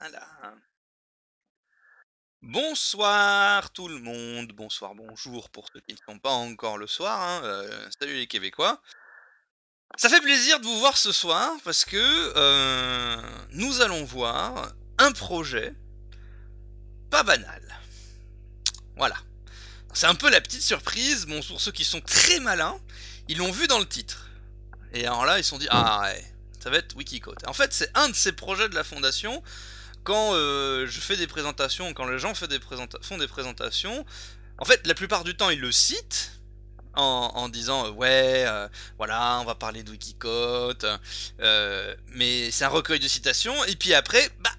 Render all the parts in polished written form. Voilà. Bonsoir tout le monde, bonsoir, bonjour pour ceux qui ne sont pas encore le soir, hein. Salut les Québécois. Ça fait plaisir de vous voir ce soir parce que nous allons voir un projet pas banal. Voilà. C'est un peu la petite surprise, bon, pour ceux qui sont très malins, ils l'ont vu dans le titre. Et alors là, ils se sont dit, ah ouais, ça va être Wikicode. En fait, c'est un de ces projets de la fondation. Quand je fais des présentations, quand les gens font des présentations, en fait, la plupart du temps, ils le citent en disant ouais, voilà, on va parler de Wikicode, mais c'est un recueil de citations. Et puis après, bah,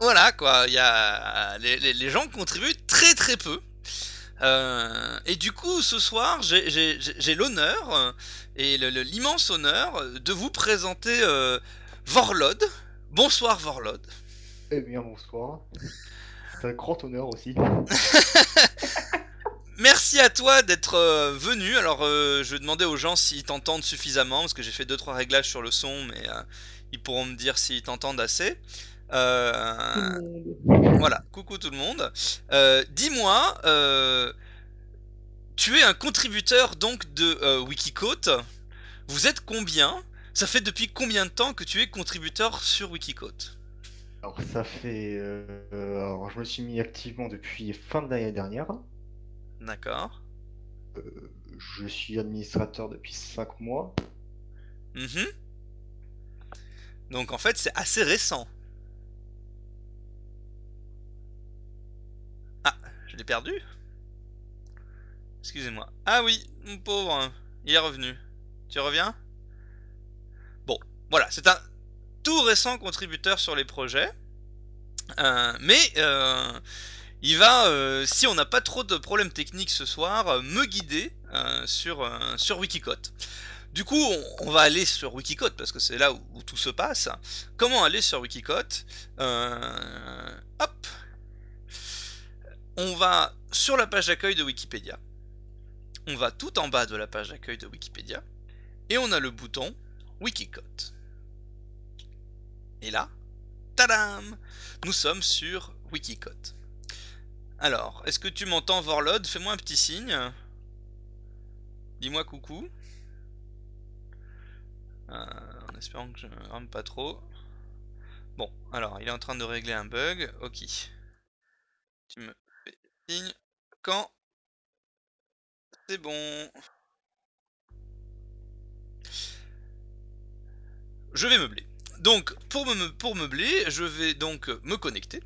voilà quoi, y a les gens contribuent très très peu. Et du coup, ce soir, j'ai l'honneur et l'immense honneur de vous présenter Vorlod. Bonsoir Vorlod. Eh bien, bonsoir. C'est un grand honneur aussi. Merci à toi d'être venu. Alors, je demandais aux gens s'ils t'entendent suffisamment, parce que j'ai fait 2-3 réglages sur le son, mais ils pourront me dire s'ils t'entendent assez. Voilà, coucou tout le monde. Dis-moi, tu es un contributeur donc de Wikicode. Vous êtes combien? Ça fait depuis combien de temps que tu es contributeur sur Wikicode? Alors ça fait... alors je me suis mis activement depuis fin de l'année dernière. D'accord. Je suis administrateur depuis 5 mois. Donc en fait c'est assez récent. Ah, je l'ai perdu. Excusez-moi. Ah oui, mon pauvre, il est revenu. Tu reviens? Bon, voilà, c'est un... tout récent contributeur sur les projets, mais il va, si on n'a pas trop de problèmes techniques ce soir, me guider sur Wikicode. Du coup, on va aller sur Wikicode parce que c'est là où tout se passe. Comment aller sur Wikicode? Hop, on va sur la page d'accueil de Wikipédia. On va tout en bas de la page d'accueil de Wikipédia et on a le bouton Wikicode. Et là, tadam, nous sommes sur Wikicode. Alors, est-ce que tu m'entends, Vorlod? Fais-moi un petit signe. Dis-moi coucou. En espérant que je ne rame pas trop. Bon, alors, il est en train de régler un bug. Ok. Tu me fais signe quand c'est bon. Je vais meubler. Donc, pour meubler, je vais donc me connecter.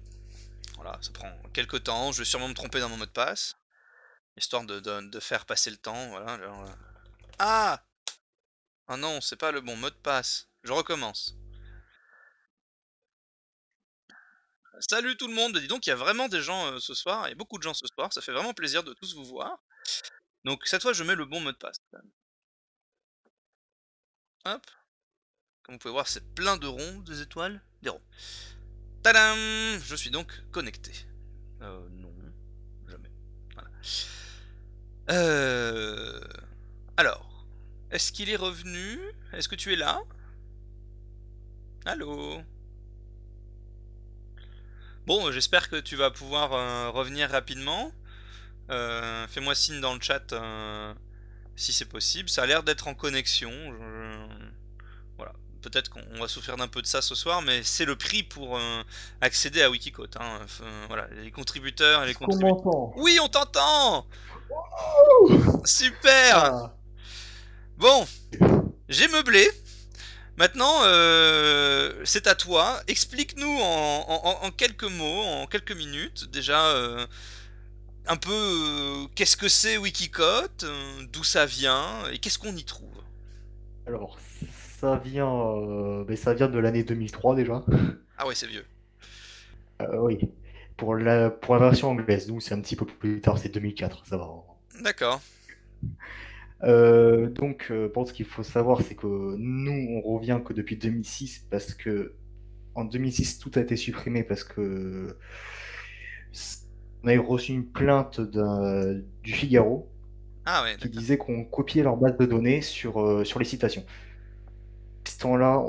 Voilà, ça prend quelques temps, je vais sûrement me tromper dans mon mot de passe. Histoire de faire passer le temps, voilà. Ah! Ah non, c'est pas le bon mot de passe. Je recommence. Salut tout le monde, dis donc, il y a vraiment des gens ce soir, et beaucoup de gens ce soir, ça fait vraiment plaisir de tous vous voir. Donc cette fois, je mets le bon mot de passe. Hop. Comme vous pouvez voir, c'est plein de ronds, des étoiles, des ronds. Tadam! Je suis donc connecté. Non, jamais. Voilà. Alors, est-ce qu'il est revenu? Est-ce que tu es là? Allô? Bon, j'espère que tu vas pouvoir revenir rapidement. Fais-moi signe dans le chat si c'est possible. Ça a l'air d'être en connexion. Peut-être qu'on va souffrir d'un peu de ça ce soir, mais c'est le prix pour accéder à Wikicode. Hein. Voilà, les contributeurs et les contributeurs. Oui, on t'entend. Wow. Super. Ah. Bon, j'ai meublé. Maintenant, c'est à toi. Explique-nous en quelques mots, en quelques minutes, déjà un peu qu'est-ce que c'est Wikicode, d'où ça vient et qu'est-ce qu'on y trouve. Alors. Ça vient de l'année 2003 déjà. Ah ouais, c'est vieux. Oui, pour la version anglaise, nous c'est un petit peu plus tard, c'est 2004, ça va. D'accord. Donc, bon, ce qu'il faut savoir, c'est que nous, on revient que depuis 2006, parce que en 2006, tout a été supprimé, parce que on a reçu une plainte du Figaro, ah ouais, qui disait qu'on copiait leur base de données sur les citations. Ce temps-là,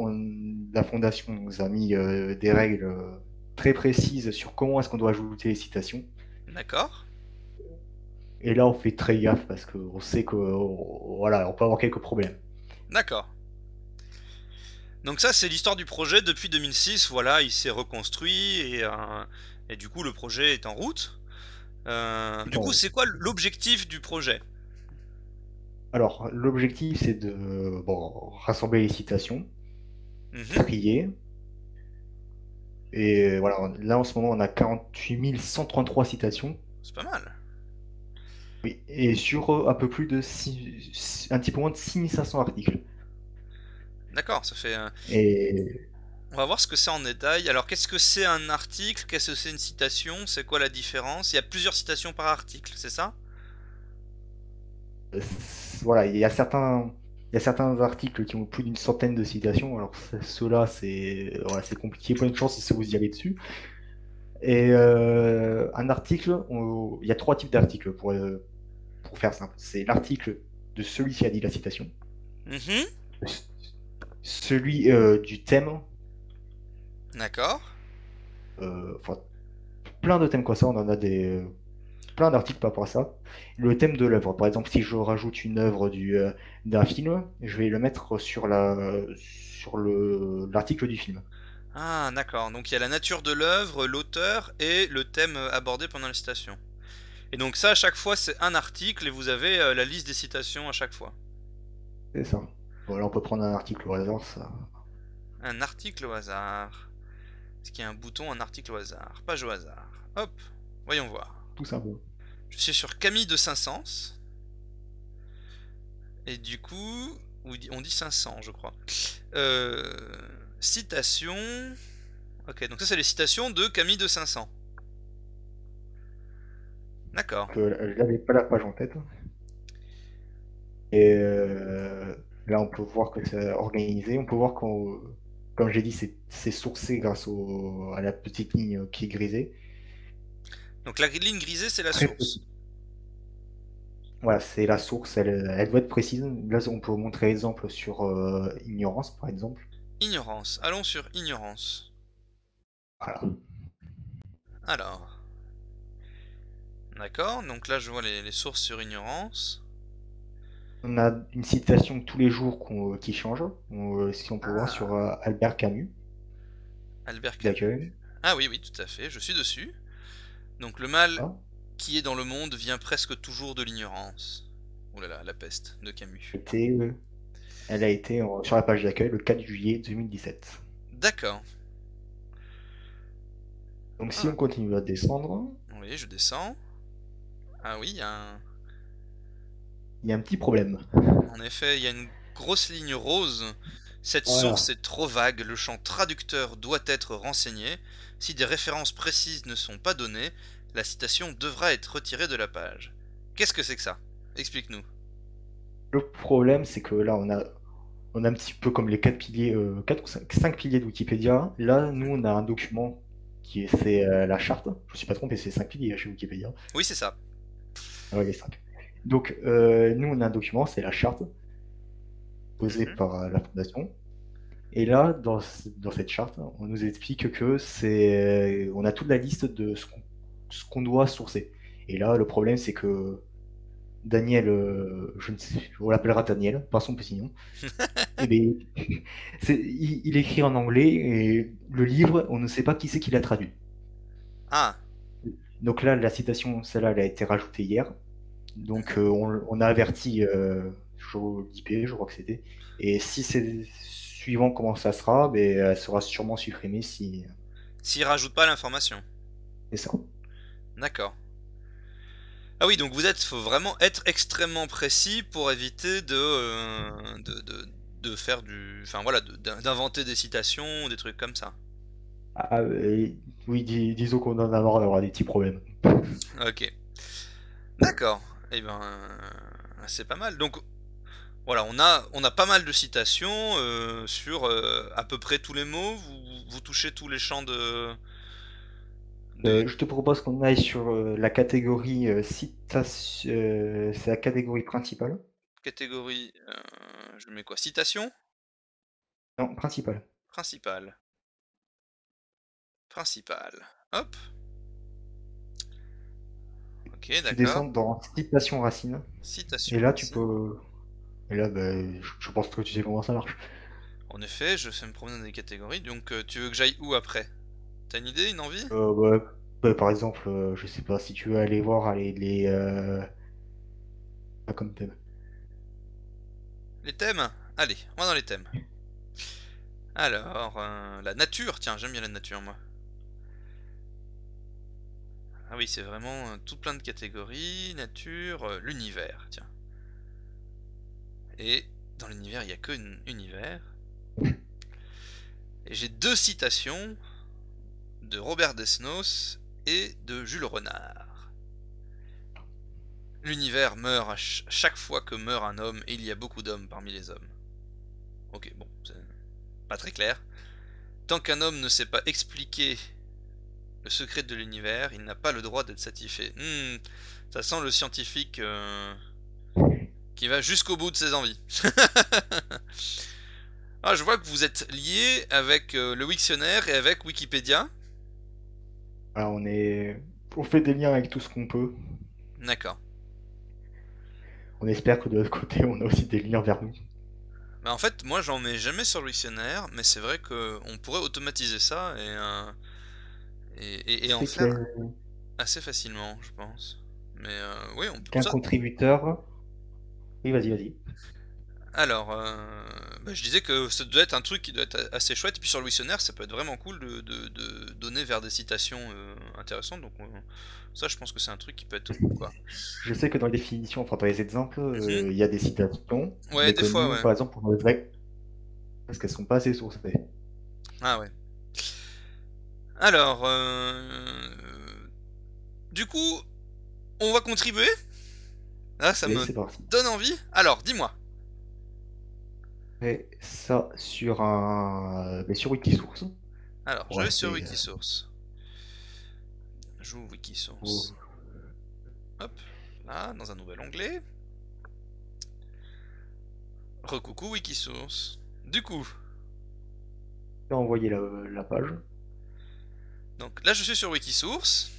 la Fondation nous a mis des règles très précise sur comment est-ce qu'on doit ajouter les citations. D'accord. Et là, on fait très gaffe parce qu'on sait que voilà, on peut avoir quelques problèmes. D'accord. Donc ça, c'est l'histoire du projet depuis 2006. Voilà, il s'est reconstruit et du coup, le projet est en route. Du coup, c'est quoi l'objectif du projet? Alors, l'objectif, c'est de rassembler les citations, trier. Et voilà, là, en ce moment, on a 48 133 citations. C'est pas mal. Oui, et sur un peu plus de un petit peu moins de 6500 articles. D'accord, ça fait... Et... On va voir ce que c'est en détail. Alors, qu'est-ce que c'est un article? Qu'est-ce que c'est une citation? C'est quoi la différence? Il y a plusieurs citations par article, c'est ça? Voilà, il y a certains articles qui ont plus d'une centaine de citations. Alors, ceux-là, c'est voilà, compliqué. Bonne chance si vous y allez dessus. Et un article, il y a trois types d'articles pour faire simple. C'est l'article de celui qui a dit la citation, celui du thème. D'accord. Enfin, plein de thèmes comme ça, on en a des plein d'articles par rapport à ça. Le thème de l'œuvre, par exemple, si je rajoute une œuvre d'un film, je vais le mettre sur l'article du film. Ah, d'accord. Donc il y a la nature de l'œuvre, l'auteur et le thème abordé pendant la citation. Et donc ça, à chaque fois, c'est un article et vous avez la liste des citations à chaque fois. C'est ça. Voilà, on peut prendre un article au hasard, ça. Un article au hasard. Est-ce qu'il y a un bouton, un article au hasard? Page au hasard. Hop, voyons voir. Tout simple. Je suis sur Camille de Saint-Saëns. Et du coup, on dit 500, je crois. Citation. Ok, donc ça, c'est les citations de Camille de Saint-Saëns. D'accord. Je n'avais pas la page en tête. Et là, on peut voir que c'est organisé. On peut voir qu'on, comme j'ai dit, c'est sourcé grâce à la petite ligne qui est grisée. Donc la ligne grisée, c'est la source. Voilà, c'est la source. Elle doit être précise. Là, on peut montrer l'exemple sur ignorance, par exemple. Ignorance. Allons sur ignorance. Voilà. Alors. D'accord. Donc là, je vois les sources sur ignorance. On a une citation tous les jours qui change. Si on peut voir sur Albert Camus. Albert Camus. Ah oui, oui, tout à fait. Je suis dessus. Donc le mal qui est dans le monde vient presque toujours de l'ignorance. Oh là là, la peste de Camus. Elle a été sur la page d'accueil le 4 juillet 2017. D'accord. Donc si on continue à descendre... Oui, je descends. Ah oui, il y a un... Il y a un petit problème. En effet, il y a une grosse ligne rose. Cette source est trop vague, le champ traducteur doit être renseigné. Si des références précises ne sont pas données, la citation devra être retirée de la page. Qu'est-ce que c'est que ça? Explique-nous. Le problème, c'est que là, on a un petit peu comme les 4 piliers, 4 ou 5 piliers de Wikipédia. Là, nous, on a un document qui est la charte. Je ne suis pas trompé, c'est 5 piliers chez Wikipédia. Oui, c'est ça. Oui, les 5. Donc, nous, on a un document, c'est la charte, posée par la Fondation. Et là, dans cette charte, on nous explique que on a toute la liste de ce qu'on doit sourcer. Et là, le problème, c'est que Daniel, je ne sais, on l'appellera Daniel, par son petit nom. Et bien, il écrit en anglais et le livre, on ne sait pas qui c'est qui l'a traduit. Ah. Donc là, la citation, celle-là, elle a été rajoutée hier. Donc on a averti JP, je crois que c'était. Et si c'est suivant comment ça sera, mais elle sera sûrement supprimée si... S'il rajoute pas l'information. C'est ça. D'accord. Ah oui, donc faut vraiment être extrêmement précis pour éviter de faire du... Enfin voilà, d'inventer des citations, des trucs comme ça. Ah oui, disons qu'on en a marre d'avoir des petits problèmes. Ok. D'accord. Eh ben, c'est pas mal. Donc... Voilà, on a pas mal de citations sur à peu près tous les mots. Vous touchez tous les champs je te propose qu'on aille sur la catégorie citation. C'est la catégorie principale. Catégorie, je mets quoi? Citation? Non, principale. Principale. principale. Hop. Ok, d'accord. Tu descends dans citation racine. Citation. Et là, tu peux. Et là, ben, je pense que tu sais comment ça marche. En effet, je fais me promener dans des catégories. Donc, tu veux que j'aille où après? T'as une idée, une envie? Ouais. Bah, par exemple, je sais pas si tu veux aller voir les. Pas comme thème. Les thèmes? Allez, on va dans les thèmes. Alors, la nature, tiens, j'aime bien la nature, moi. Ah oui, c'est vraiment tout plein de catégories, nature, l'univers, tiens. Et dans l'univers, il n'y a que univers. Et j'ai deux citations de Robert Desnos et de Jules Renard. L'univers meurt à chaque fois que meurt un homme, et il y a beaucoup d'hommes parmi les hommes. Ok, bon, c'est pas très clair. Tant qu'un homme ne sait pas expliquer le secret de l'univers, il n'a pas le droit d'être satisfait. Ça sent le scientifique qui va jusqu'au bout de ses envies. Ah, je vois que vous êtes lié avec le Wiktionnaire et avec Wikipédia. Alors, on fait des liens avec tout ce qu'on peut. D'accord. On espère que de l'autre côté, on a aussi des liens vers nous. Bah, en fait, moi, j'en mets jamais sur le Wiktionnaire, mais c'est vrai qu'on pourrait automatiser ça et en faire assez facilement, je pense. Mais oui, on peut. Un contributeur. Oui, vas-y. Alors, bah, je disais que ça doit être un truc qui doit être assez chouette. Et puis sur le Wiktionnaire, ça peut être vraiment cool de donner vers des citations intéressantes. Donc ça, je pense que c'est un truc qui peut être cool, quoi. Je sais que dans les définitions, enfin dans les exemples, il y a des citations. Ouais, des fois, nous, ouais. Par exemple, pour le vrai, parce qu'elles sont pas assez sourcées. Ah ouais. Alors, du coup, on va contribuer. Ah, ça me donne envie. Alors, dis-moi. Ça sur un sur Wikisource. Alors, je vais sur Wikisource. J'ouvre Wikisource. Oh. Hop, là, dans un nouvel onglet. Recoucou Wikisource. Du coup, je vais envoyer la page. Donc là, je suis sur Wikisource.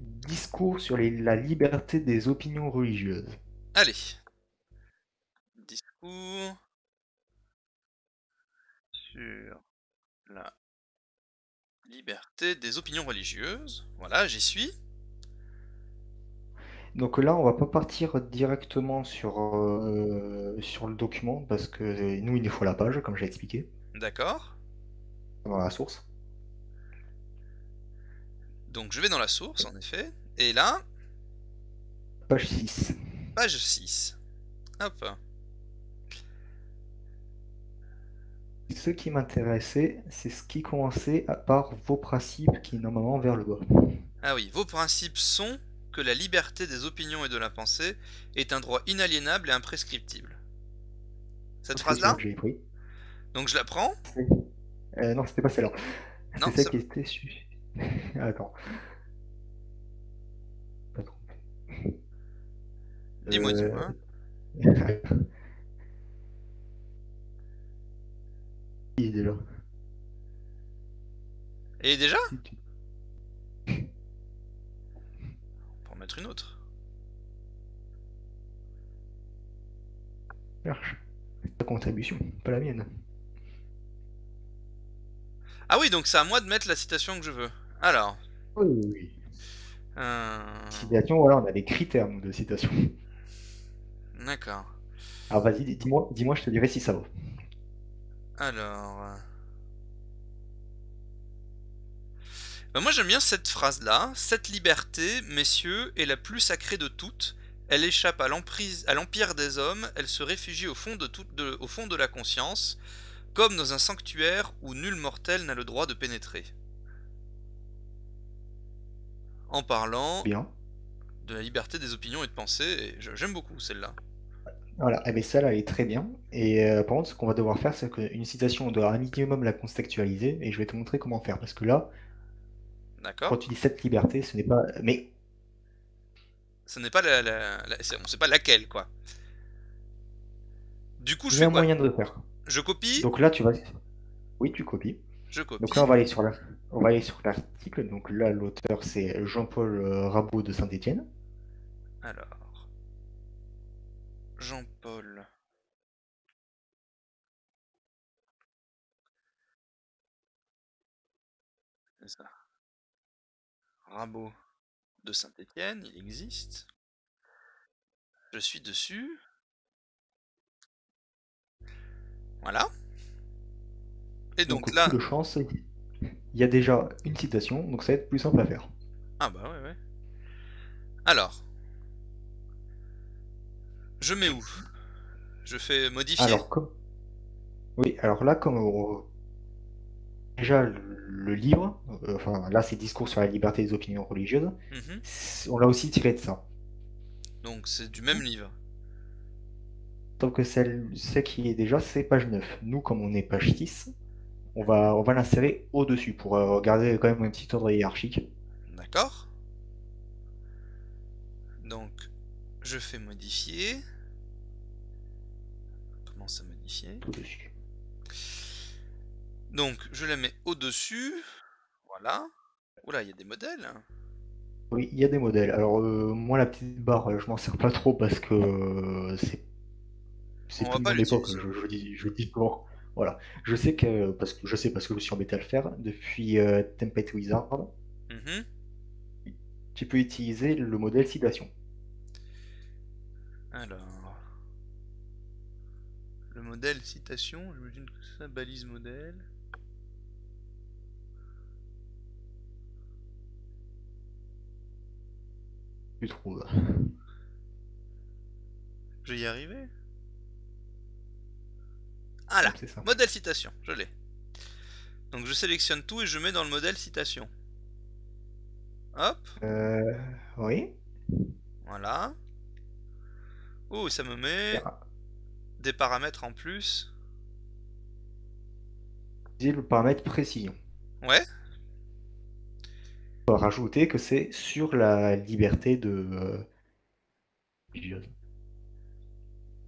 Discours sur la liberté des opinions religieuses. Allez. Discours sur la liberté des opinions religieuses. Voilà, j'y suis. Donc là, on va pas partir directement sur le document parce que nous, il nous faut la page, comme j'ai expliqué. D'accord. Dans la source. Donc je vais dans la source, en effet. Et là... Page 6. Page 6. Hop. Ce qui m'intéressait, c'est ce qui commençait par vos principes qui est normalement vers le bas. Ah oui, vos principes sont que la liberté des opinions et de la pensée est un droit inaliénable et imprescriptible. Cette phrase-là ? Donc je la prends ? Non, c'était pas celle-là. C'est celle qui était sur... Attends. Dis-moi, dis-moi. Déjà. Et déjà ? On peut en mettre une autre. Ta contribution, pas la mienne. Ah oui, donc c'est à moi de mettre la citation que je veux. Alors. Oui. Citation, voilà, on a des critères nous, de citation. D'accord. Alors vas-y, dis-moi, je te dirai si ça vaut. Alors... Ben moi j'aime bien cette phrase-là. Cette liberté, messieurs, est la plus sacrée de toutes. Elle échappe à l'empire des hommes. Elle se réfugie au fond de la conscience, comme dans un sanctuaire où nul mortel n'a le droit de pénétrer. En parlant de la liberté des opinions et de pensée, j'aime beaucoup celle-là. Voilà, eh bien, celle-là, elle est très bien. Et par contre, ce qu'on va devoir faire, c'est qu'une citation, on doit un minimum la contextualiser, et je vais te montrer comment faire, parce que là, quand tu dis cette liberté, ce n'est pas... Mais... Ce n'est pas on ne sait pas laquelle, quoi. Du coup, je fais quoi ? J'ai un moyen de le faire. Je copie ? Donc là, tu vas... Oui, tu copies. Je copie. Donc là, on va aller sur l'article. Donc là, l'auteur, c'est Jean-Paul Rabaud de Saint-Étienne. Alors, Jean-Paul. C'est ça. Rabaud de Saint-Étienne, il existe. Je suis dessus. Voilà. Et donc là... de chance, il y a déjà une citation, donc ça va être plus simple à faire. Ah bah ouais. Alors. Je mets où? Je fais modifier. Alors, comme... Oui, alors là, comme... Déjà, le livre, enfin là c'est Discours sur la liberté des opinions religieuses, on l'a aussi tiré de ça. Donc c'est du même livre. Tant que celle qui est déjà, c'est page 9. Nous, comme on est page 6, on va l'insérer au-dessus pour garder quand même un petit ordre hiérarchique. D'accord. Donc, je fais modifier. On commence à modifier. Au-dessus. Donc, je la mets au-dessus. Voilà. Oula, il y a des modèles. Oui, il y a des modèles. Alors, moi, la petite barre, je m'en sers pas trop parce que c'est plus mon époque. Je dis pour... Voilà. Je sais que... Parce que je me suis embêté à le faire. Depuis Template Wizard, tu peux utiliser le modèle citation. Alors... Le modèle citation, j'imagine que ça balise modèle... Tu trouves. Je vais y arriver. Ah là, modèle citation, je l'ai. Donc je sélectionne tout et je mets dans le modèle citation. Hop. Oui. Voilà. Oh, ça me met des paramètres en plus. J'ai le paramètre précision. Ouais. Rajouter que c'est sur la liberté de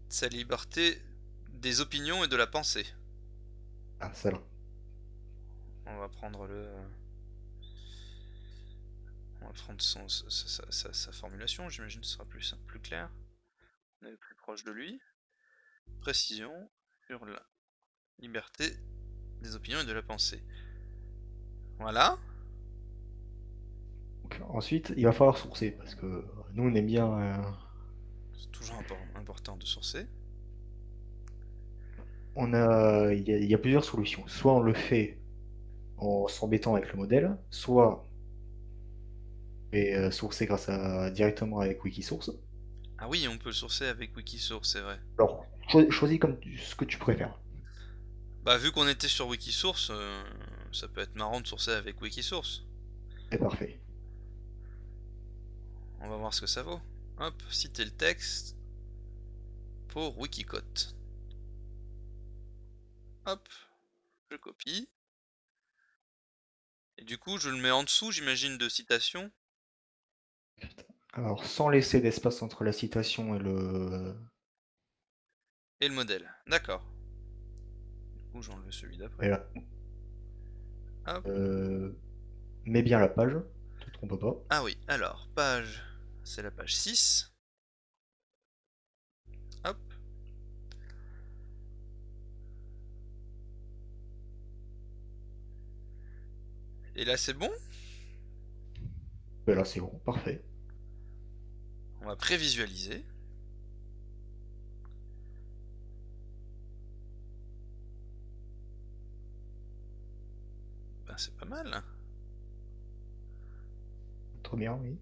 sa liberté des opinions et de la pensée. Ah, ça là. On va prendre le sa formulation, j'imagine que ce sera plus simple, plus clair. On est plus proche de lui. Précision sur la liberté des opinions et de la pensée. Voilà. Ensuite, il va falloir sourcer parce que nous on aime bien. C'est toujours important de sourcer. Il y a plusieurs solutions. Soit on le fait en s'embêtant avec le modèle, soit sourcer grâce à directement avec Wikisource. Ah oui, on peut sourcer avec Wikisource, c'est vrai. Alors, choisis comme ce que tu préfères. Bah vu qu'on était sur Wikisource, ça peut être marrant de sourcer avec Wikisource. C'est parfait. On va voir ce que ça vaut. Hop, citer le texte pour Wikicode. Hop, je copie. Et du coup, je le mets en dessous, j'imagine, de citation. Alors, sans laisser d'espace entre la citation et le... Et le modèle, d'accord. Du coup, j'enlève celui d'après. Hop. Mets bien la page, ne te trompe pas. Ah oui, alors, page... C'est la page 6. Hop. Et là, c'est bon? Et là, c'est bon, parfait. On va prévisualiser. Ben, c'est pas mal. Trop bien, oui.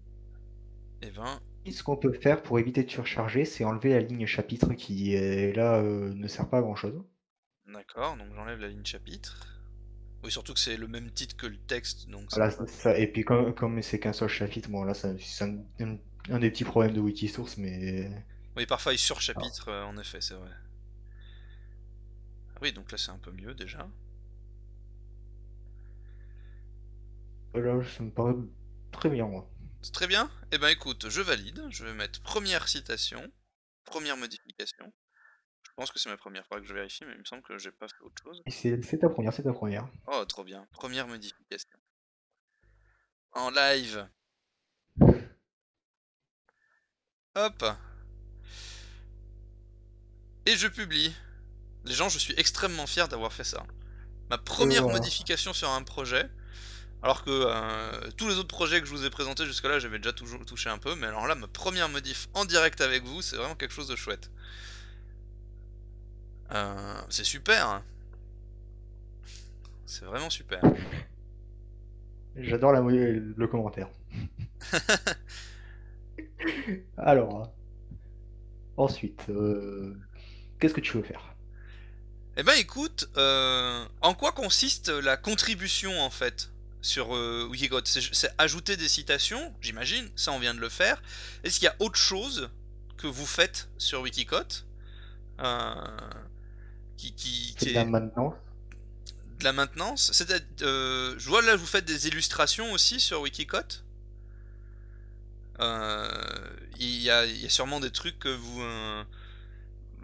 Et ce qu'on peut faire pour éviter de surcharger, c'est enlever la ligne chapitre qui est là ne sert pas à grand chose. D'accord, donc j'enlève la ligne chapitre. Oui, surtout que c'est le même titre que le texte, donc voilà, ça. Et puis comme c'est qu'un seul chapitre, bon là c'est un des petits problèmes de Wikisource, mais... Oui, parfois il surchapitre, en effet, c'est vrai. Oui, donc là c'est un peu mieux déjà. Là, ça me paraît très bien, moi. Très bien, et ben écoute, je valide, je vais mettre première citation, première modification, Je pense que c'est ma première, faudra que je vérifie, mais il me semble que j'ai pas fait autre chose. C'est ta première, c'est ta première. Oh, trop bien. Première modification. En live. Hop. Et je publie. Les gens, je suis extrêmement fier d'avoir fait ça. Ma première modification sur un projet. Alors que tous les autres projets que je vous ai présentés jusque là, j'avais déjà toujours touché un peu. Mais alors là, ma première modif en direct avec vous, c'est vraiment quelque chose de chouette. C'est super. C'est vraiment super. J'adore le commentaire. Alors, ensuite, qu'est-ce que tu veux faire? Eh ben écoute, en quoi consiste la contribution en fait sur Wikicode? C'est ajouter des citations, j'imagine, ça on vient de le faire. Est-ce qu'il y a autre chose que vous faites sur Wikicode qui est... De la maintenance, c'est-à-dire, je vois là vous faites des illustrations aussi sur Wikicode. Il y a sûrement des trucs que vous...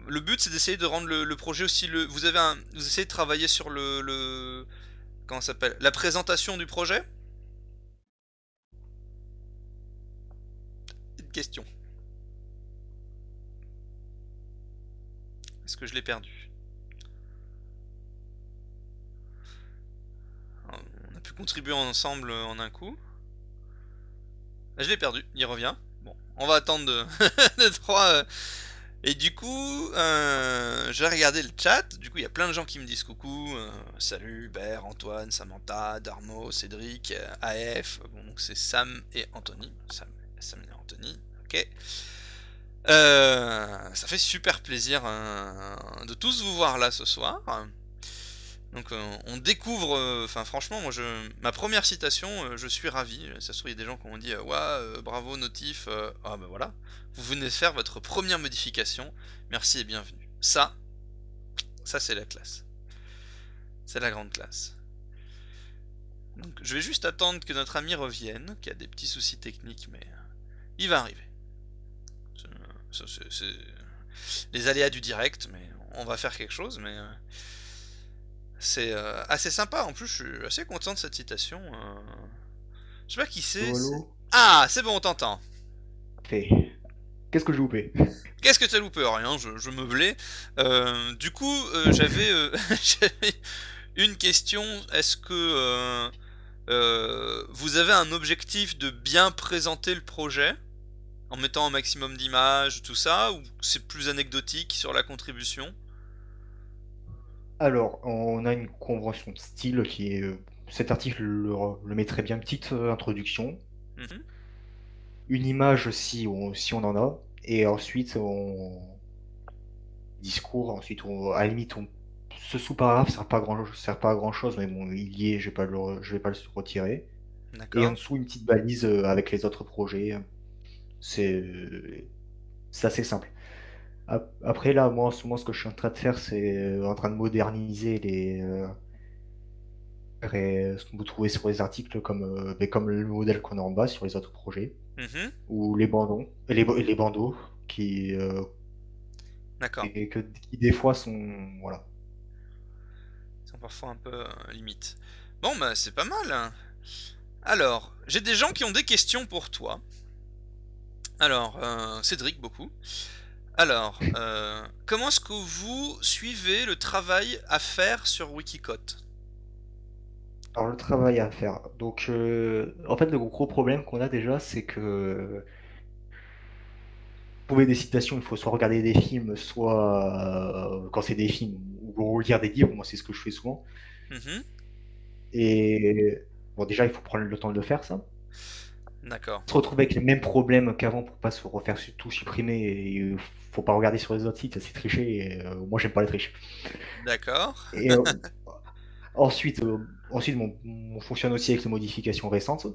Le but c'est d'essayer de rendre le projet aussi... Vous essayez de travailler sur le... Comment ça s'appelle? La présentation du projet? Une question. Est-ce que je l'ai perdu? On a pu contribuer ensemble en un coup. Je l'ai perdu, il revient. Bon, on va attendre de 3. Et du coup, j'ai regardé le chat. Du coup, il y a plein de gens qui me disent coucou. Salut, Hubert, Antoine, Samantha, Darmo, Cédric, AF. Bon, donc c'est Sam et Anthony. Sam et Anthony, ok. Ça fait super plaisir de tous vous voir là ce soir. Donc on découvre, enfin franchement moi ma première citation, je suis ravi. Ça se trouve il y a des gens qui ont dit ouais, bravo notif, ah ben voilà, vous venez de faire votre première modification, merci et bienvenue. Ça c'est la classe, c'est la grande classe. Donc je vais juste attendre que notre ami revienne, qui a des petits soucis techniques mais il va arriver. C'est les aléas du direct, mais on va faire quelque chose mais... C'est assez sympa, en plus je suis assez content de cette citation. Je sais pas qui c'est. Ah, c'est bon, on t'entend. Qu'est-ce que j'ai loupé? Qu'est-ce que t'as loupé? Rien, je me blais. Du coup, j'avais une question. Est-ce que vous avez un objectif de bien présenter le projet en mettant un maximum d'images, tout ça, ou c'est plus anecdotique sur la contribution? Alors, on a une convention de style qui est... Cet article le met très bien. Petite introduction. Mm-hmm. Une image si on en a. Et ensuite, on... Discours, ensuite, à la limite, ce sous-paragraphe sert pas à grand-chose. Mais bon, il y est, je vais pas le retirer. Et en dessous, une petite balise avec les autres projets. C'est assez simple. Après là, moi en ce moment, ce que je suis en train de faire, c'est en train de moderniser ce qu'on peut trouver sur les articles, comme le modèle qu'on a en bas sur les autres projets, ou les bandeaux qui, qui des fois sont, voilà, ils sont parfois un peu limite. Bon bah c'est pas mal. Hein. Alors j'ai des gens qui ont des questions pour toi. Alors Cédric beaucoup. Alors, comment est-ce que vous suivez le travail à faire sur Wikicode? Alors le travail à faire, donc en fait le gros problème qu'on a déjà, c'est que pour trouver des citations, il faut soit regarder des films, soit quand c'est des films, ou lire des livres, moi c'est ce que je fais souvent. Et bon déjà il faut prendre le temps de le faire ça. D'accord. Se retrouver avec les mêmes problèmes qu'avant pour pas se refaire tout supprimer, et faut pas regarder sur les autres sites, c'est tricher, et moi j'aime pas les triches. D'accord. Et ensuite on fonctionne aussi avec les modifications récentes.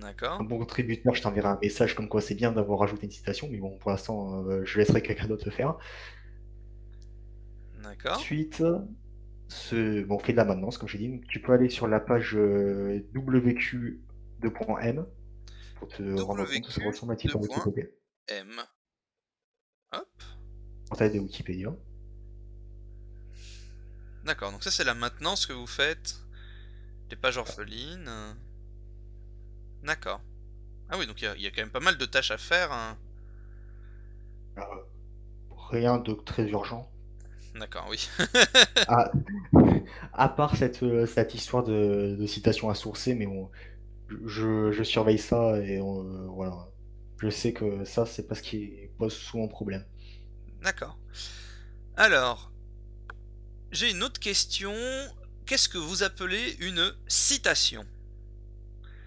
D'accord. Un bon contributeur, je t'enverrai un message comme quoi c'est bien d'avoir rajouté une citation, mais bon pour l'instant je laisserai quelqu'un d'autre le faire. D'accord. Ensuite, bon, on fait de la maintenance comme j'ai dit, donc, tu peux aller sur la page WQ2.m pour te rendre compte, ça ressemble à Wikipédia. Hop. en tête de Wikipédia. D'accord, donc ça c'est la maintenance que vous faites des pages orphelines. D'accord. Ah oui, donc il y a quand même pas mal de tâches à faire. Hein. Alors, rien de très urgent. D'accord, oui. à part cette histoire de citation à sourcer, mais bon, je surveille ça et voilà. Je sais que ça, c'est parce qu'il pose souvent problème. D'accord. Alors... j'ai une autre question. Qu'est-ce que vous appelez une citation?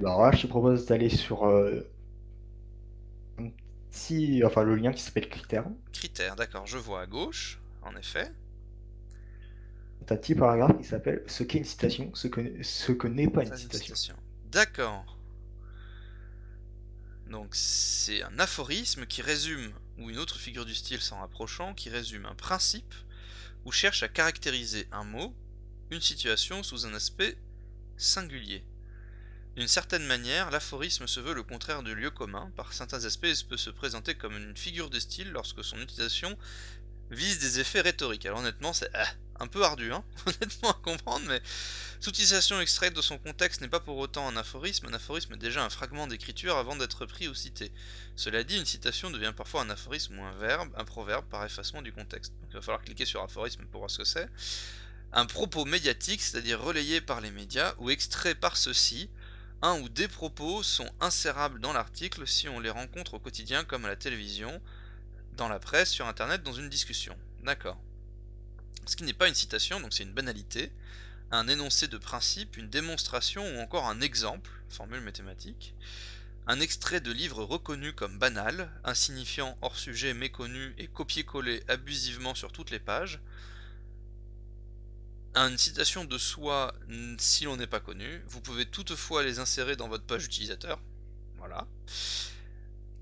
Alors là, je te propose d'aller sur le lien qui s'appelle critère. Critère, d'accord. Je vois à gauche, en effet. T'as un petit paragraphe qui s'appelle ce qu'est une citation, ce que n'est pas une citation. D'accord. Donc c'est un aphorisme qui résume, ou une autre figure du style s'en rapprochant, qui résume un principe ou cherche à caractériser un mot, une situation sous un aspect singulier. D'une certaine manière, l'aphorisme se veut le contraire du lieu commun. Par certains aspects, il peut se présenter comme une figure de style lorsque son utilisation vise des effets rhétoriques. Alors honnêtement, c'est un peu ardu, hein, honnêtement à comprendre, mais toute citation extraite de son contexte n'est pas pour autant un aphorisme. Un aphorisme est déjà un fragment d'écriture avant d'être pris ou cité. Cela dit, une citation devient parfois un aphorisme ou un verbe, un proverbe par effacement du contexte. Donc il va falloir cliquer sur aphorisme pour voir ce que c'est. Un propos médiatique, c'est-à-dire relayé par les médias ou extrait par ceux-ci. Un ou des propos sont insérables dans l'article si on les rencontre au quotidien comme à la télévision, dans la presse, sur internet, dans une discussion. D'accord. Ce qui n'est pas une citation, donc c'est une banalité, un énoncé de principe, une démonstration ou encore un exemple, formule mathématique, un extrait de livre reconnu comme banal, insignifiant, hors sujet, méconnu et copié-collé abusivement sur toutes les pages, une citation de soi si l'on n'est pas connu, vous pouvez toutefois les insérer dans votre page utilisateur, voilà,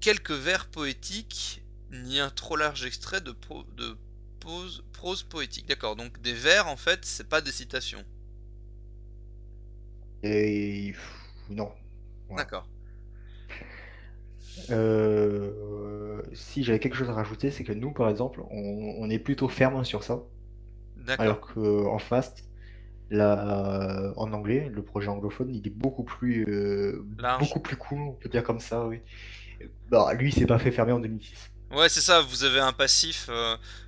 quelques vers poétiques, ni un trop large extrait de prose poétique. D'accord, donc des vers, en fait, c'est pas des citations. Et... non. Voilà. D'accord. Si j'avais quelque chose à rajouter, c'est que nous, par exemple, on est plutôt ferme sur ça. D'accord. Alors qu'en face, en anglais, le projet anglophone, il est beaucoup plus cool, on peut dire comme ça, oui. Bah, lui, il s'est pas fait fermer en 2006. Ouais, c'est ça, vous avez un passif,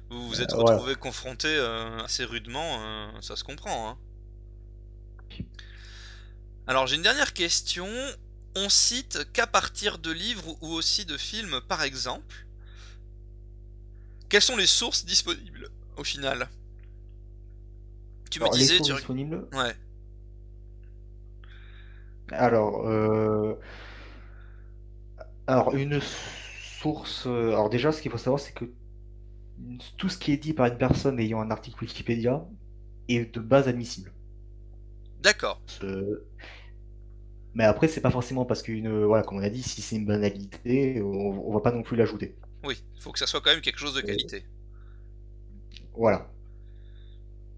vous vous êtes retrouvé confronté assez rudement, ça se comprend. Hein. Alors j'ai une dernière question, on cite qu'à partir de livres ou aussi de films par exemple, quelles sont les sources disponibles au final? Tu me disais... les sources disponibles ? Ouais. Alors une source... alors déjà, ce qu'il faut savoir, c'est que tout ce qui est dit par une personne ayant un article Wikipédia est de base admissible. D'accord. Mais après, c'est pas forcément parce qu'une... voilà, comme on a dit, si c'est une banalité, on va pas non plus l'ajouter. Oui, il faut que ça soit quand même quelque chose de qualité. Voilà.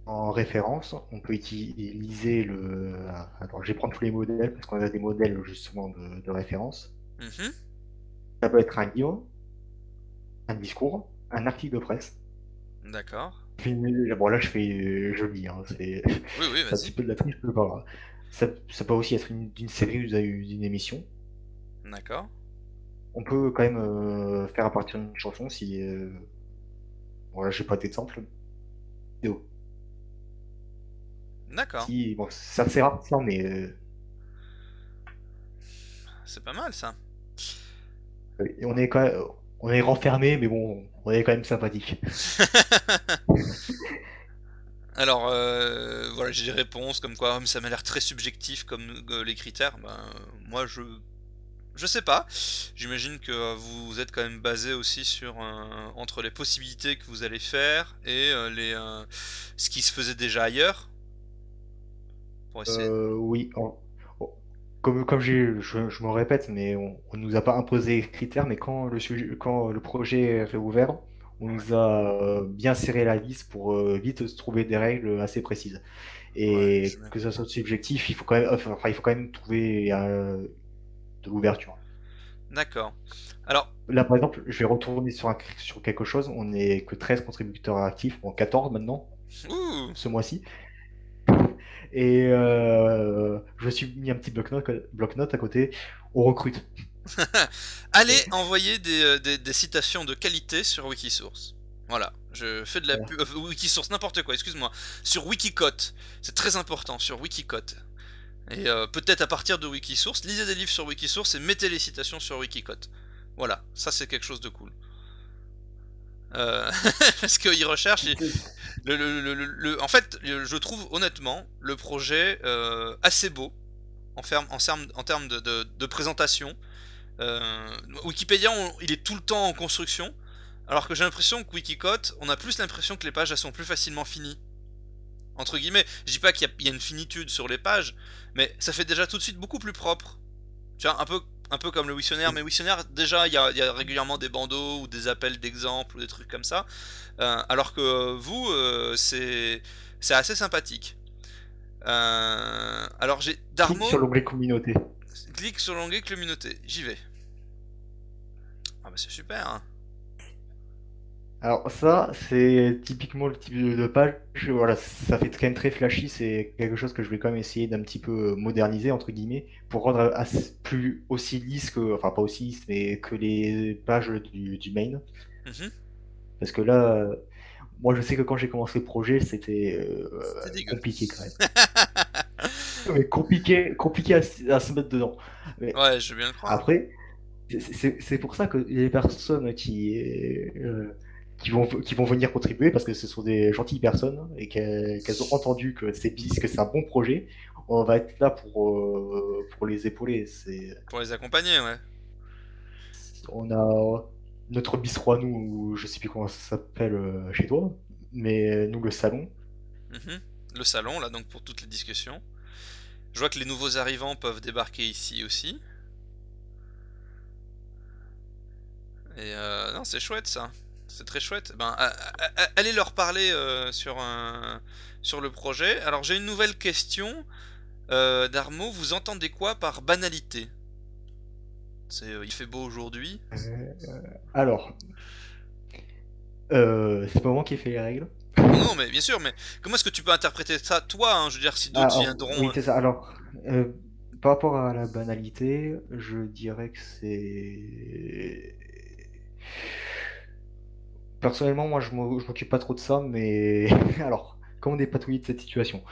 En référence, on peut utiliser le... alors, je vais prendre tous les modèles, parce qu'on a des modèles, justement, de référence. Mm-hmm. Ça peut être un livre, un discours, un article de presse. D'accord. Bon, là, je fais joli, hein. C'est oui, un petit peu de la triche, je peux pas. Ça peut aussi être d'une série ou d'une émission. D'accord. On peut quand même faire à partir d'une chanson si... bon, là, j'ai pas d'exemple. Vidéo. D'accord. Si... bon, ça sert à ça, mais... c'est pas mal, ça. On est quand même... on est renfermé, mais bon, on est quand même sympathique. Alors, voilà, j'ai des réponses comme quoi ça m'a l'air très subjectif comme les critères. Ben, moi, je sais pas. J'imagine que vous êtes quand même basé aussi sur entre les possibilités que vous allez faire et ce qui se faisait déjà ailleurs. Pour essayer. Oui. Comme je me répète, mais on nous a pas imposé les critères, mais quand le projet est réouvert, on nous a bien serré la vis pour vite trouver des règles assez précises. Et ouais, que ça soit subjectif, il faut quand même trouver de l'ouverture. D'accord. Alors... Là, par exemple, je vais retourner sur quelque chose. On n'est que 13 contributeurs actifs, en 14 maintenant, ce mois-ci. Et je me suis mis un petit bloc-notes à côté. On recrute. Allez, envoyer des citations de qualité sur Wikisource. Voilà, je fais de la pub. Wikisource, n'importe quoi, excuse-moi. Sur Wikicode, c'est très important, sur Wikicode. Et peut-être à partir de Wikisource, lisez des livres sur Wikisource et mettez les citations sur Wikicode. Voilà, ça c'est quelque chose de cool. Parce qu'ils recherchent... En fait, je trouve honnêtement le projet assez beau en termes de présentation. Wikipédia, il est tout le temps en construction, alors que j'ai l'impression que Wikicode, on a plus l'impression que les pages elles sont plus facilement finies. Entre guillemets, je dis pas qu'il y a une finitude sur les pages, mais ça fait déjà tout de suite beaucoup plus propre. Tu vois, un peu comme le Wiktionnaire, mais Wiktionnaire, déjà, il y a régulièrement des bandeaux ou des appels d'exemples ou des trucs comme ça. Alors que vous, c'est assez sympathique. Alors j'ai Darmo. Clique sur l'onglet communauté. Clique sur l'onglet communauté, j'y vais. Ah bah c'est super hein. Alors ça, c'est typiquement le type de page, voilà, ça fait quand même très flashy, c'est quelque chose que je vais quand même essayer d'un petit peu moderniser, entre guillemets, pour rendre plus aussi lisse que, enfin pas aussi lisse, mais que les pages du main. Mm-hmm. Parce que là, moi je sais que quand j'ai commencé le projet, c'était compliqué quand même. Mais compliqué à se mettre dedans. Mais ouais, je veux bien le croire. Après, c'est pour ça que les personnes qui vont venir contribuer, parce que ce sont des gentilles personnes et qu'elles ont entendu que c'est un bon projet, on va être là pour les épauler, pour les accompagner. Ouais, on a notre bistrot à nous, je sais plus comment ça s'appelle chez toi, mais nous, le salon, le salon là, donc pour toutes les discussions. Je vois que les nouveaux arrivants peuvent débarquer ici aussi, et non, c'est chouette ça. C'est très chouette. Ben, allez leur parler sur le projet. Alors j'ai une nouvelle question. Darmo, vous entendez quoi par banalité? Il fait beau aujourd'hui. Alors, c'est pas moi qui ai fait les règles. Non, mais bien sûr. Mais comment est-ce que tu peux interpréter ça, toi hein, je veux dire, si d'autres viendront. Oui, c'est ça. Alors, par rapport à la banalité, je dirais que c'est... Personnellement, moi, je m'occupe pas trop de ça, mais alors, comment dépatouiller de cette situation?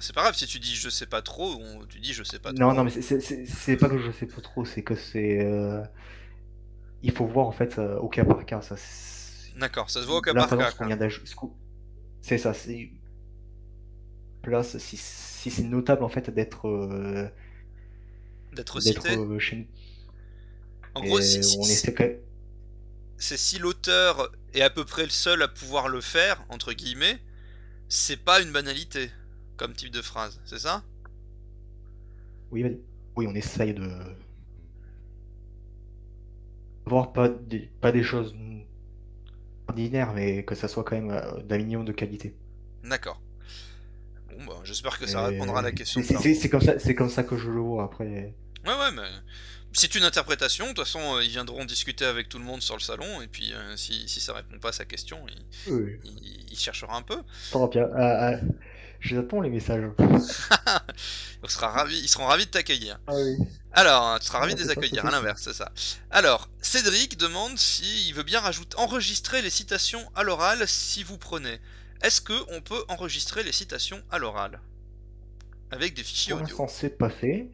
C'est pas grave, si tu dis je sais pas trop, tu dis je sais pas trop. Non, non, mais c'est pas que je sais pas trop, c'est que c'est... Il faut voir en fait au cas par cas. D'accord, ça se voit au cas par cas. C'est ça, c'est... Là, si c'est notable en fait d'être... D'être cité chez nous. En gros, c'est si l'auteur est à peu près le seul à pouvoir le faire, entre guillemets, c'est pas une banalité comme type de phrase, c'est ça? Oui, vas-y. Oui, on essaye de voir pas des choses ordinaires, mais que ça soit quand même d'un minimum de qualité. D'accord. Bon, bah, j'espère que ça répondra à la question. C'est comme ça que je le vois après. Ouais, mais... C'est une interprétation, de toute façon ils viendront discuter avec tout le monde sur le salon, et puis si ça répond pas à sa question, il cherchera un peu. J'attends les messages. Ils seront ravis de t'accueillir. Ah, oui. Alors, tu seras ravi de les accueillir, à l'inverse, c'est ça. Alors, Cédric demande s'il veut bien enregistrer les citations à l'oral si vous prenez. Est-ce qu'on peut enregistrer les citations à l'oral avec des fichiers audio? Pour l'instant, c'est pas fait.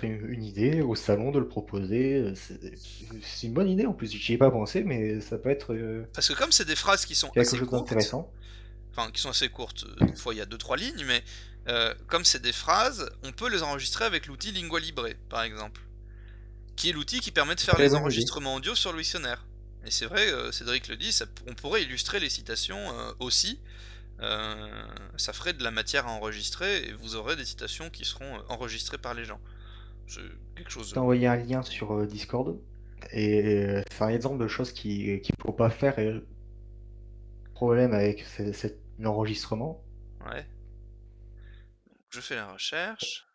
Une idée au salon de le proposer, c'est une bonne idée en plus. J'y ai pas pensé, mais ça peut être parce que comme c'est des phrases qui sont assez courtes, des fois il y a 2-3 lignes, mais comme c'est des phrases, on peut les enregistrer avec l'outil Lingua Libre par exemple, qui est l'outil qui permet de faire les enregistrements audio sur le Wiktionnaire. Et c'est vrai, Cédric le dit, on pourrait illustrer les citations aussi. Ça ferait de la matière à enregistrer et vous aurez des citations qui seront enregistrées par les gens. J'ai envoyé un lien sur Discord, et c'est un exemple de choses qu'il ne faut pas faire. Et le problème avec cet enregistrement. Ouais. Je fais la recherche.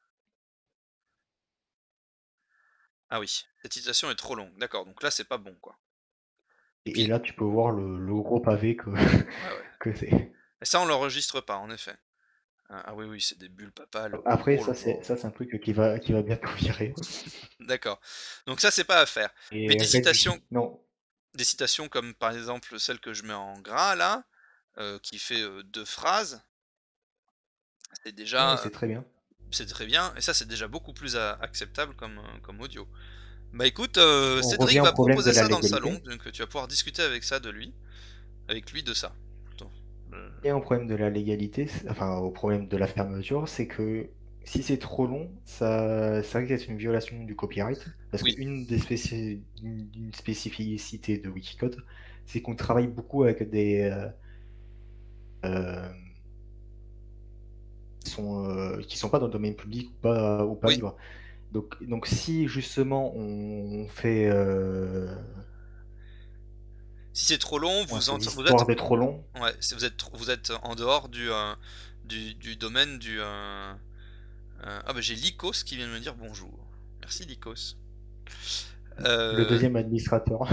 Ah oui, cette citation est trop longue. D'accord, donc là, c'est pas bon, quoi. Et là, tu peux voir le gros pavé que, que c'est. Et ça, on l'enregistre pas, en effet. Ah oui, oui, c'est des bulles papales. Après, ça, c'est un truc qui va bientôt virer. D'accord. Donc ça, c'est pas à faire. Et mais des citations... Non. Des citations comme, par exemple, celle que je mets en gras, là, qui fait deux phrases, c'est déjà... Oui, c'est très bien. C'est très bien, et ça, c'est déjà beaucoup plus acceptable comme audio. Bah écoute, Cédric va proposer ça dans le salon, donc tu vas pouvoir discuter avec lui de ça. Et au problème de la légalité, enfin au problème de la fermeture, c'est que si c'est trop long, ça risque d'être une violation du copyright. Parce qu'une des spécificités de Wikicode, c'est qu'on travaille beaucoup avec des qui sont pas dans le domaine public ou pas libre. Donc si justement on fait si c'est trop long, vous êtes en dehors du domaine du... Ah bah j'ai Lycos qui vient de me dire bonjour. Merci Lycos. Le deuxième administrateur.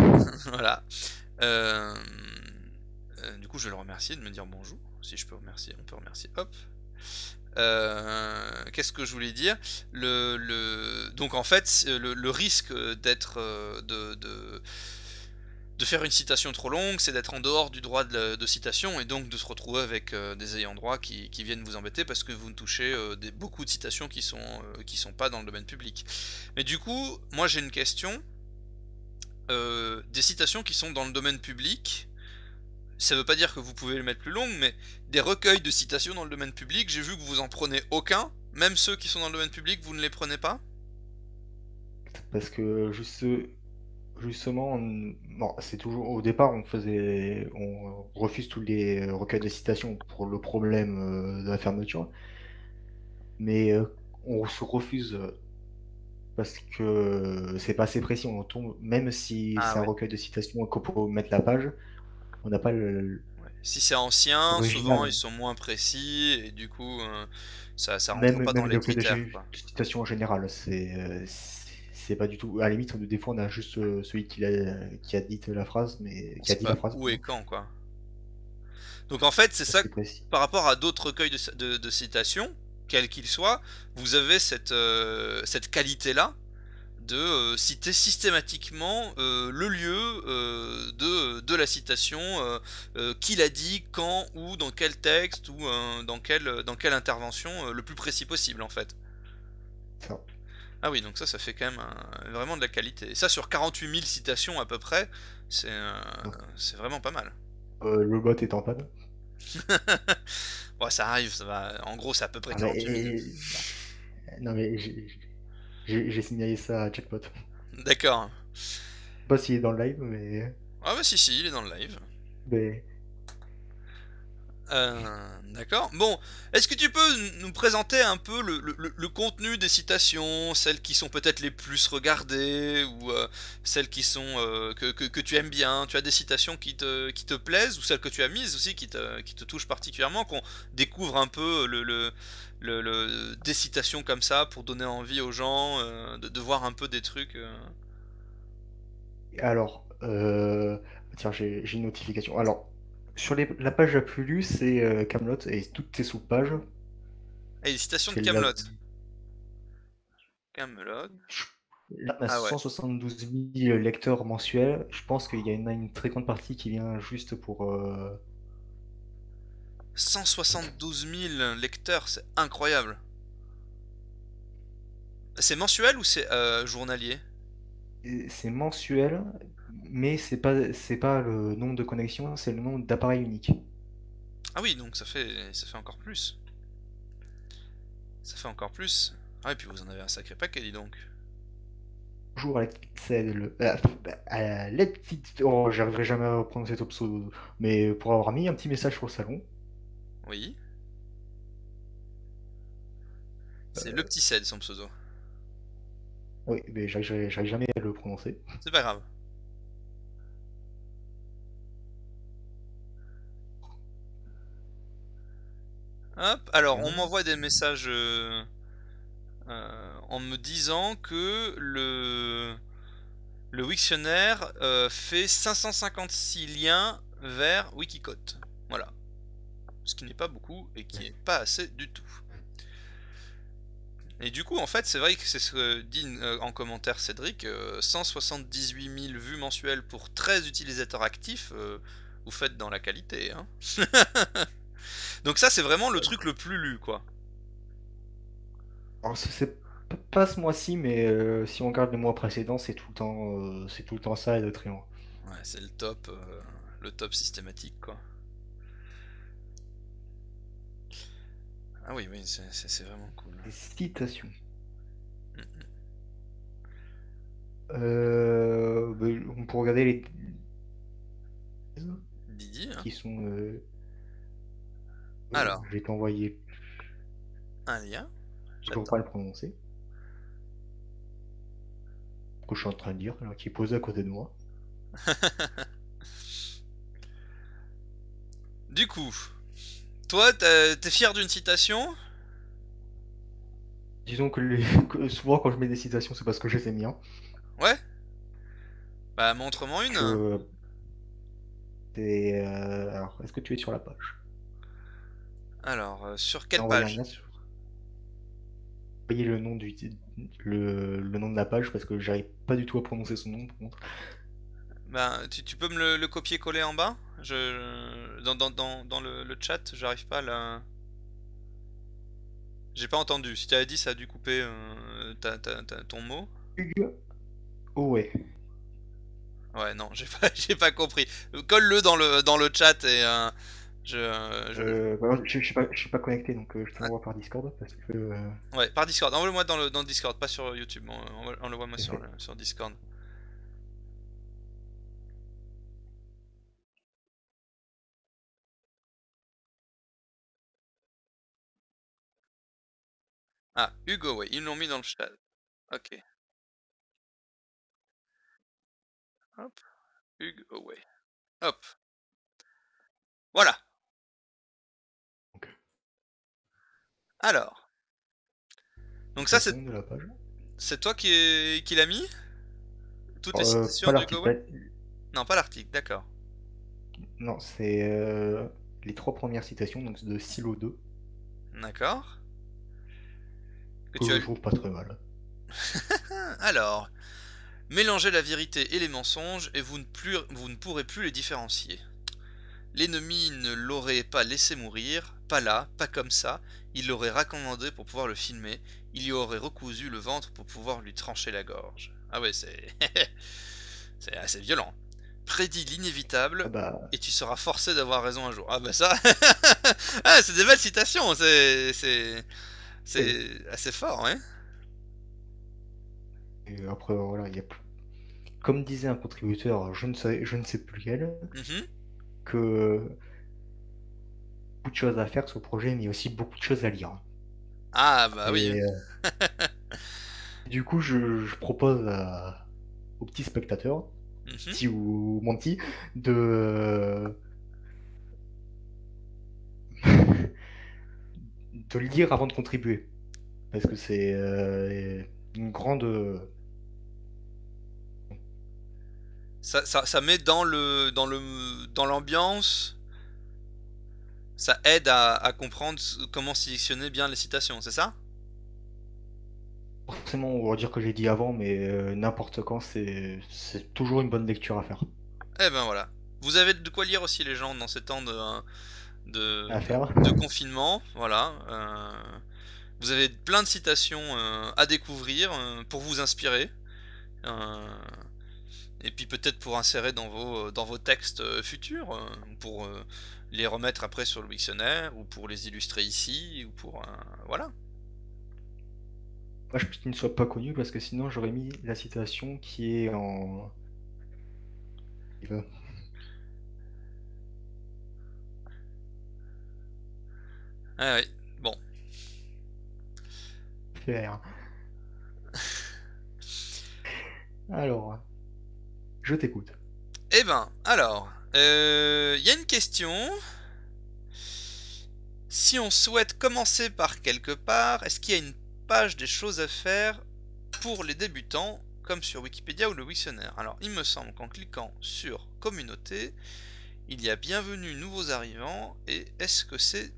Voilà. Du coup je vais le remercier de me dire bonjour. Si je peux remercier, on peut remercier. Hop. Qu'est-ce que je voulais dire, donc en fait le risque d'être... de faire une citation trop longue, c'est d'être en dehors du droit de citation et donc de se retrouver avec des ayants droit qui viennent vous embêter parce que vous ne touchez beaucoup de citations qui sont pas dans le domaine public. Mais du coup, moi j'ai une question. Des citations qui sont dans le domaine public, ça veut pas dire que vous pouvez les mettre plus longues, mais des recueils de citations dans le domaine public, j'ai vu que vous en prenez aucun, même ceux qui sont dans le domaine public, vous ne les prenez pas? Parce que justement, bon, c'est toujours au départ on refuse tous les recueils de citations pour le problème de la fermeture, mais on se refuse parce que c'est pas assez précis. On tombe, même si c'est un recueil de citations et qu'on peut mettre la page, on n'a pas le. Si c'est ancien, souvent ils sont moins précis et du coup ça rentre pas dans les critères. Même de citations en général, c'est pas du tout. À la limite, des fois, on a juste celui qui a dit la phrase, mais qui a dit la phrase. Où et quand, quoi. Donc en fait, c'est ça. Par rapport à d'autres recueils de citations, quels qu'ils soient, vous avez cette qualité-là de citer systématiquement le lieu de la citation, qui l'a dit, quand, ou dans quel texte, ou dans quelle intervention, le plus précis possible, en fait. Ça. Ah oui, donc ça fait quand même vraiment de la qualité. Et ça, sur 48 000 citations à peu près, c'est vraiment pas mal. Le bot est en panne. Bon, ça arrive, ça va. En gros, c'est à peu près 48 000. Non, mais j'ai signalé ça à Jackpot. D'accord. Je sais pas s'il est dans le live, mais... Ah bah si, il est dans le live. Mais... D'accord. Bon, est-ce que tu peux nous présenter un peu le contenu des citations, celles qui sont peut-être les plus regardées ou celles qui sont que tu aimes bien? Tu as des citations qui te plaisent ou celles que tu as mises aussi qui te touchent particulièrement, qu'on découvre un peu des citations comme ça pour donner envie aux gens de voir un peu des trucs. Alors, tiens, j'ai une notification. Alors. Sur la page la plus lue, c'est Kaamelott et toutes ses sous-pages. Et les citations de Kaamelott. Kaamelott. Là, on a 172 000 lecteurs mensuels. Je pense qu'il y en a une très grande partie qui vient juste pour... 172 000 lecteurs, c'est incroyable. C'est mensuel ou c'est journalier? C'est mensuel. Mais c'est pas le nombre de connexions, c'est le nombre d'appareils uniques. Ah oui, donc ça fait encore plus. Ça fait encore plus. Ah et puis vous en avez un sacré paquet, dis donc. Bonjour à la petite... Oh, j'arriverai jamais à reprendre cet pseudo, mais pour avoir mis un petit message sur le salon. Oui. C'est le petit Ced, son pseudo. Oui, mais j'arrive jamais à le prononcer. C'est pas grave. Hop, alors on m'envoie des messages en me disant que le Wiktionnaire fait 556 liens vers Wikicode. Voilà. Ce qui n'est pas beaucoup et qui n'est pas assez du tout. Et du coup, en fait, c'est vrai que c'est ce que dit en commentaire Cédric, 178 000 vues mensuelles pour 13 utilisateurs actifs, vous faites dans la qualité, hein. Donc ça, c'est vraiment le truc le plus lu, quoi. Alors, c'est pas ce mois-ci, mais si on regarde les mois précédents, c'est tout le temps, ça et de très loin. Ouais, c'est le top systématique, quoi. Ah oui, oui, c'est vraiment cool. Des citations. On peut regarder les Didier, hein. Qui sont. Alors. Je vais t'envoyer un lien. Je ne peux pas le prononcer. Que je suis en train de dire, alors qu'il est posé à côté de moi. Du coup. Toi, t'es fier d'une citation? Disons que, souvent quand je mets des citations, c'est parce que je les ai mis, hein. Ouais. Bah montre-moi une. Alors, est-ce que tu es sur la page? Alors, sur quelle page? Voyez le nom du le nom de la page parce que j'arrive pas du tout à prononcer son nom. Par contre. Bah, tu peux me le copier-coller en bas? Dans le chat, j'arrive pas là. J'ai pas entendu. Si t'avais dit, ça a dû couper ton mot. Oh ouais. Ouais, non, j'ai pas compris. Colle-le dans le chat et je suis pas connecté, donc je te l'envoie par Discord parce que. Ouais, par Discord. Envoie-le-moi dans le Discord, pas sur YouTube. On le voit moi sur Discord. Ah, Hugo, ouais, ils l'ont mis dans le chat. Ok. Hop. Hugo, ouais. Hop. Voilà. Okay. Alors. Donc ça, c'est... C'est toi qui l'as mis? Toutes les citations d'Hugo, ouais. Non, pas l'article, d'accord. Non, c'est les 3 premières citations, donc de Silo 2. D'accord. Que je trouve pas très mal. Alors, mélangez la vérité et les mensonges et vous ne pourrez plus les différencier. L'ennemi ne l'aurait pas laissé mourir, pas là, pas comme ça. Il l'aurait raccommandé pour pouvoir le filmer. Il y aurait recousu le ventre pour pouvoir lui trancher la gorge. Ah ouais, c'est c'est assez violent. Prédis l'inévitable, ah bah... et tu seras forcé d'avoir raison un jour. Ah bah ça, ah, c'est des belles citations. C'est assez fort, hein. Et après, voilà, il y a plus... Comme disait un contributeur, je ne sais plus quel, que beaucoup de choses à faire sur le projet, mais aussi beaucoup de choses à lire. Ah bah et oui. Du coup, je propose aux petits spectateurs, si ou Monty, de le lire avant de contribuer, parce que c'est une grande... Ça met dans l'ambiance, ça aide à comprendre comment sélectionner bien les citations, c'est ça? Forcément, on va dire que j'ai dit avant, mais n'importe quand, c'est toujours une bonne lecture à faire. Eh ben voilà, vous avez de quoi lire aussi les gens dans ces temps de confinement, voilà. Vous avez plein de citations à découvrir pour vous inspirer, et puis peut-être pour insérer dans vos textes futurs, pour les remettre après sur le Wiktionnaire, ou pour les illustrer ici, ou pour voilà. Moi, je pense qu'ils ne soient pas connus parce que sinon j'aurais mis la citation qui est en. Ah oui, bon. Alors, je t'écoute. Eh ben, alors, y a une question. Si on souhaite commencer par quelque part, est-ce qu'il y a une page des choses à faire pour les débutants, comme sur Wikipédia ou le Wiktionnaire. Alors, il me semble qu'en cliquant sur Communauté, il y a Bienvenue, nouveaux arrivants, et est-ce que c'est...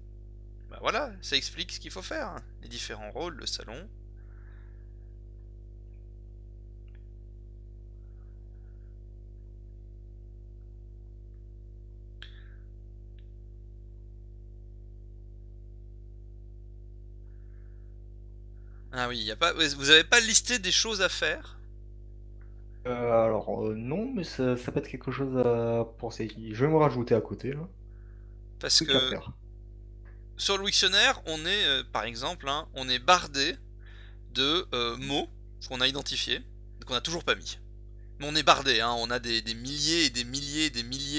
Bah voilà, ça explique ce qu'il faut faire, hein. Les différents rôles, le salon... Ah oui, y a pas... vous n'avez pas listé des choses à faire? Alors non, mais ça peut être quelque chose à penser. Je vais me rajouter à côté. Là. Parce que sur le Wiktionnaire, on est, par exemple, hein, on est bardé de mots qu'on a identifiés, qu'on n'a toujours pas mis. Mais on est bardé, hein, on a des milliers et des milliers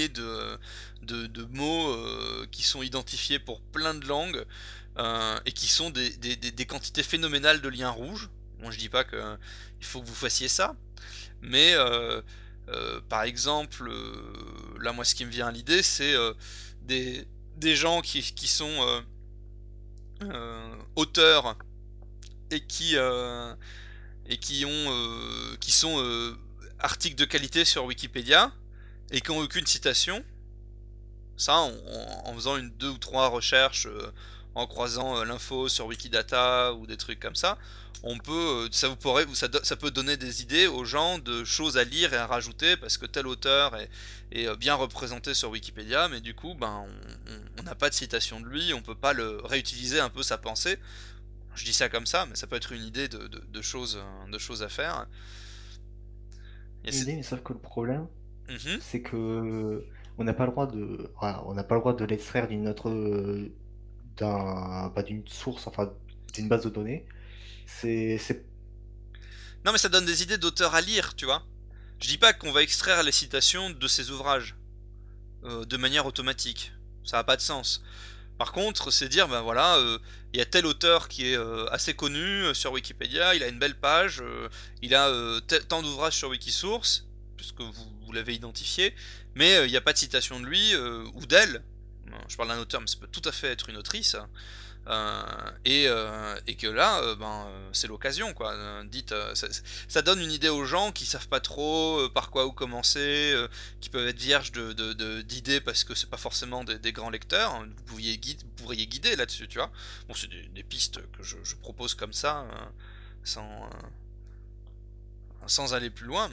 de mots qui sont identifiés pour plein de langues. Et qui sont des quantités phénoménales de liens rouges. Bon, je dis pas qu'il faut que vous fassiez ça, mais par exemple, là moi ce qui me vient à l'idée c'est des gens qui sont auteurs et qui sont articles de qualité sur Wikipédia et qui n'ont aucune citation. Ça, en faisant une 2 ou 3 recherches en croisant l'info sur Wikidata ou des trucs comme ça, on peut, ça peut donner des idées aux gens de choses à lire et à rajouter parce que tel auteur est bien représenté sur Wikipédia, mais du coup, ben, on n'a pas de citation de lui, on peut pas le réutiliser un peu sa pensée. Je dis ça comme ça, mais ça peut être une idée de choses à faire. Une idée, mais sauf que le problème, c'est que on n'a pas le droit de, l'extraire d'une autre. D'une source, enfin d'une base de données, c'est... Non mais ça donne des idées d'auteurs à lire, tu vois. Je dis pas qu'on va extraire les citations de ces ouvrages de manière automatique, ça n'a pas de sens. Par contre, c'est dire, ben voilà, il y a tel auteur qui est assez connu sur Wikipédia, il a une belle page, il a tant d'ouvrages sur Wikisource, puisque vous l'avez identifié, mais il n'y a pas de citation de lui ou d'elle. Je parle d'un auteur, mais ça peut tout à fait être une autrice, et que là, c'est l'occasion, quoi. Dites, ça donne une idée aux gens qui savent pas trop par quoi ou commencer, qui peuvent être vierges d'idées parce que c'est pas forcément des grands lecteurs. Hein. Vous pourriez guider là-dessus, tu vois. Bon, c'est des pistes que je propose comme ça, sans aller plus loin,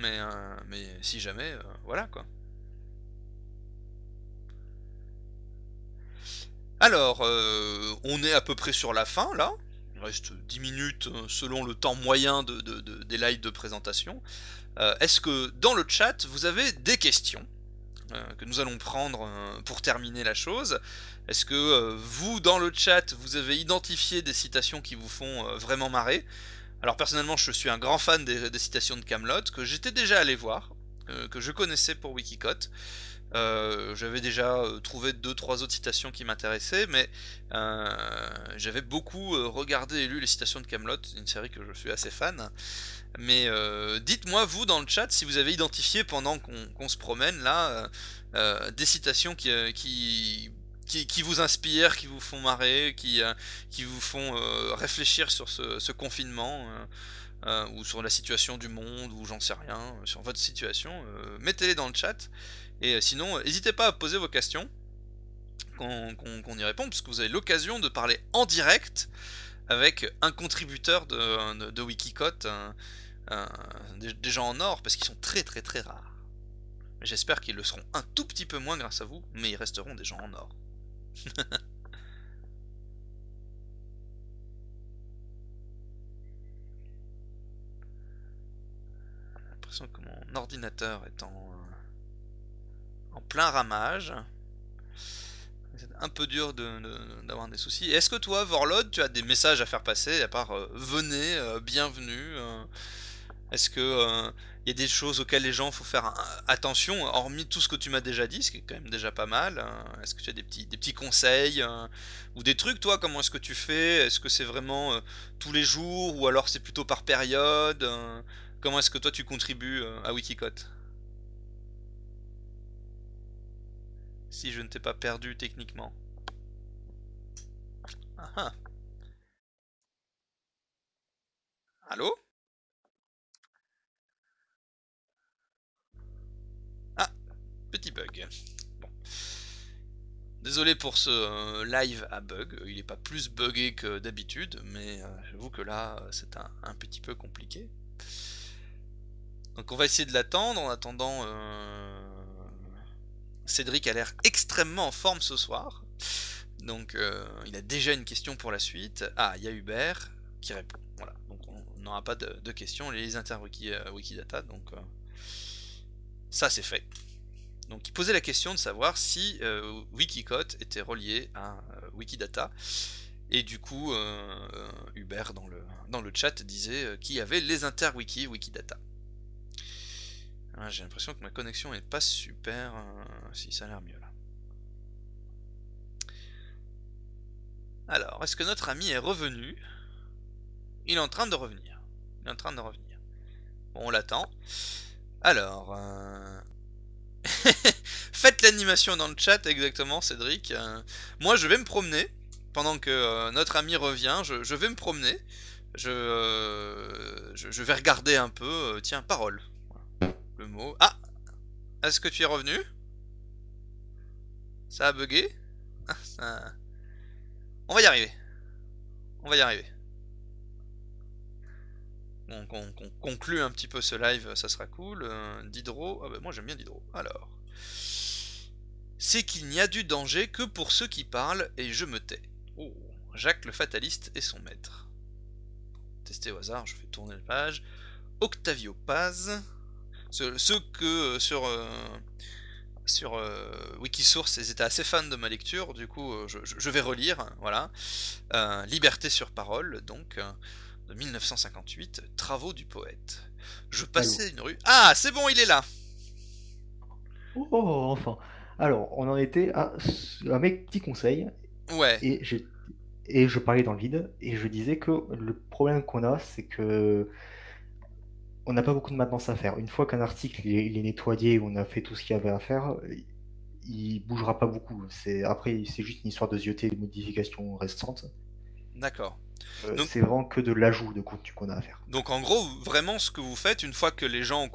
mais si jamais, voilà, quoi. Alors, on est à peu près sur la fin, là. Il reste 10 minutes selon le temps moyen des lives de présentation. Est-ce que dans le chat, vous avez des questions que nous allons prendre pour terminer la chose? Est-ce que vous, dans le chat, vous avez identifié des citations qui vous font vraiment marrer? Alors, personnellement, je suis un grand fan des citations de Kaamelott, que j'étais déjà allé voir, que je connaissais pour Wikicode. J'avais déjà trouvé 2-3 autres citations qui m'intéressaient, mais j'avais beaucoup regardé et lu les citations de Kaamelott, une série que je suis assez fan. Mais dites-moi vous dans le chat si vous avez identifié pendant qu'on se promène là des citations qui vous inspirent, qui vous font marrer, qui vous font réfléchir sur ce confinement. Ou sur la situation du monde, ou j'en sais rien, sur votre situation, mettez-les dans le chat, et sinon, n'hésitez pas à poser vos questions, qu'on y répond, puisque vous avez l'occasion de parler en direct avec un contributeur de Wikicode, des gens en or, parce qu'ils sont très très très rares. J'espère qu'ils le seront un tout petit peu moins grâce à vous, mais ils resteront des gens en or. Que mon ordinateur est en plein ramage. C'est un peu dur d'avoir des soucis. Est-ce que toi, Vorlod, tu as des messages à faire passer à part venez, bienvenue est-ce que y a des choses auxquelles les gens faut faire attention, hormis tout ce que tu m'as déjà dit, ce qui est quand même déjà pas mal? Est-ce que tu as des petits conseils ou des trucs, toi? Comment est-ce que tu fais? Est-ce que c'est vraiment tous les jours ou alors c'est plutôt par période? Comment est-ce que toi tu contribues à Wikicode? Si je ne t'ai pas perdu techniquement. Ah ah. Allô? Ah, petit bug. Bon. Désolé pour ce live à bug. Il n'est pas plus buggé que d'habitude, mais j'avoue que là, c'est un petit peu compliqué. Donc on va essayer de l'attendre. En attendant, Cédric a l'air extrêmement en forme ce soir. Donc il a déjà une question pour la suite. Ah, il y a Hubert qui répond. Voilà, donc on n'aura pas de questions. Les interwiki Wikidata, donc ça c'est fait. Donc il posait la question de savoir si Wikicode était relié à Wikidata. Et du coup, Hubert dans le chat disait qu'il y avait les interwiki Wikidata. Ah, j'ai l'impression que ma connexion n'est pas super. Si, ça a l'air mieux là. Alors, est-ce que notre ami est revenu? Il est en train de revenir. Il est en train de revenir. Bon, on l'attend. Alors, faites l'animation dans le chat, exactement, Cédric. Moi, je vais me promener. Pendant que notre ami revient, je vais me promener. Je vais regarder un peu. Tiens, parole. Voilà. Le mot. Ah! Est-ce que tu es revenu? Ça a bugué? Ah, ça... On va y arriver. On va y arriver. Bon, qu'on conclue un petit peu ce live, ça sera cool. Diderot, ah ben moi j'aime bien Diderot. Alors, c'est qu'il n'y a du danger que pour ceux qui parlent et je me tais. Oh, Jacques le fataliste et son maître. Testé au hasard, je fais tourner la page. Octavio Paz, ceux que sur Wikisource, ils étaient assez fans de ma lecture, du coup je vais relire, voilà. Liberté sur parole, donc, de 1958, travaux du poète. Je passais une rue... Ah, c'est bon, il est là. Oh, enfin. Alors, on en était à mes petits conseils. Ouais. Et je parlais dans le vide, et je disais que le problème qu'on a, c'est que... On n'a pas beaucoup de maintenance à faire. Une fois qu'un article il est nettoyé, on a fait tout ce qu'il y avait à faire, il bougera pas beaucoup. Après, c'est juste une histoire de zioter les modifications restantes. D'accord. C'est vraiment que de l'ajout de contenu qu'on a à faire. Donc en gros, vraiment ce que vous faites, une fois que les gens,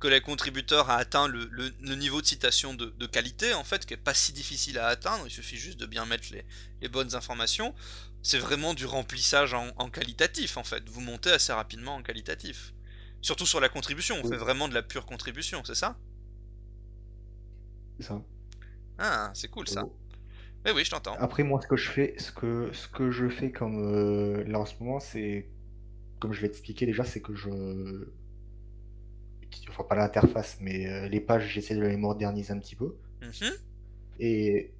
que les contributeurs a atteint le niveau de citation de qualité, en fait, qui n'est pas si difficile à atteindre, il suffit juste de bien mettre les bonnes informations. C'est vraiment du remplissage en qualitatif, en fait. Vous montez assez rapidement en qualitatif. Surtout sur la contribution, on fait vraiment de la pure contribution, c'est ça? C'est ça. Ah, c'est cool ça. Mais oui, je t'entends. Après, moi, ce que je fais comme là en ce moment, c'est comme je l'ai expliqué déjà, c'est que je, enfin pas l'interface, mais les pages, j'essaie de les moderniser un petit peu. Et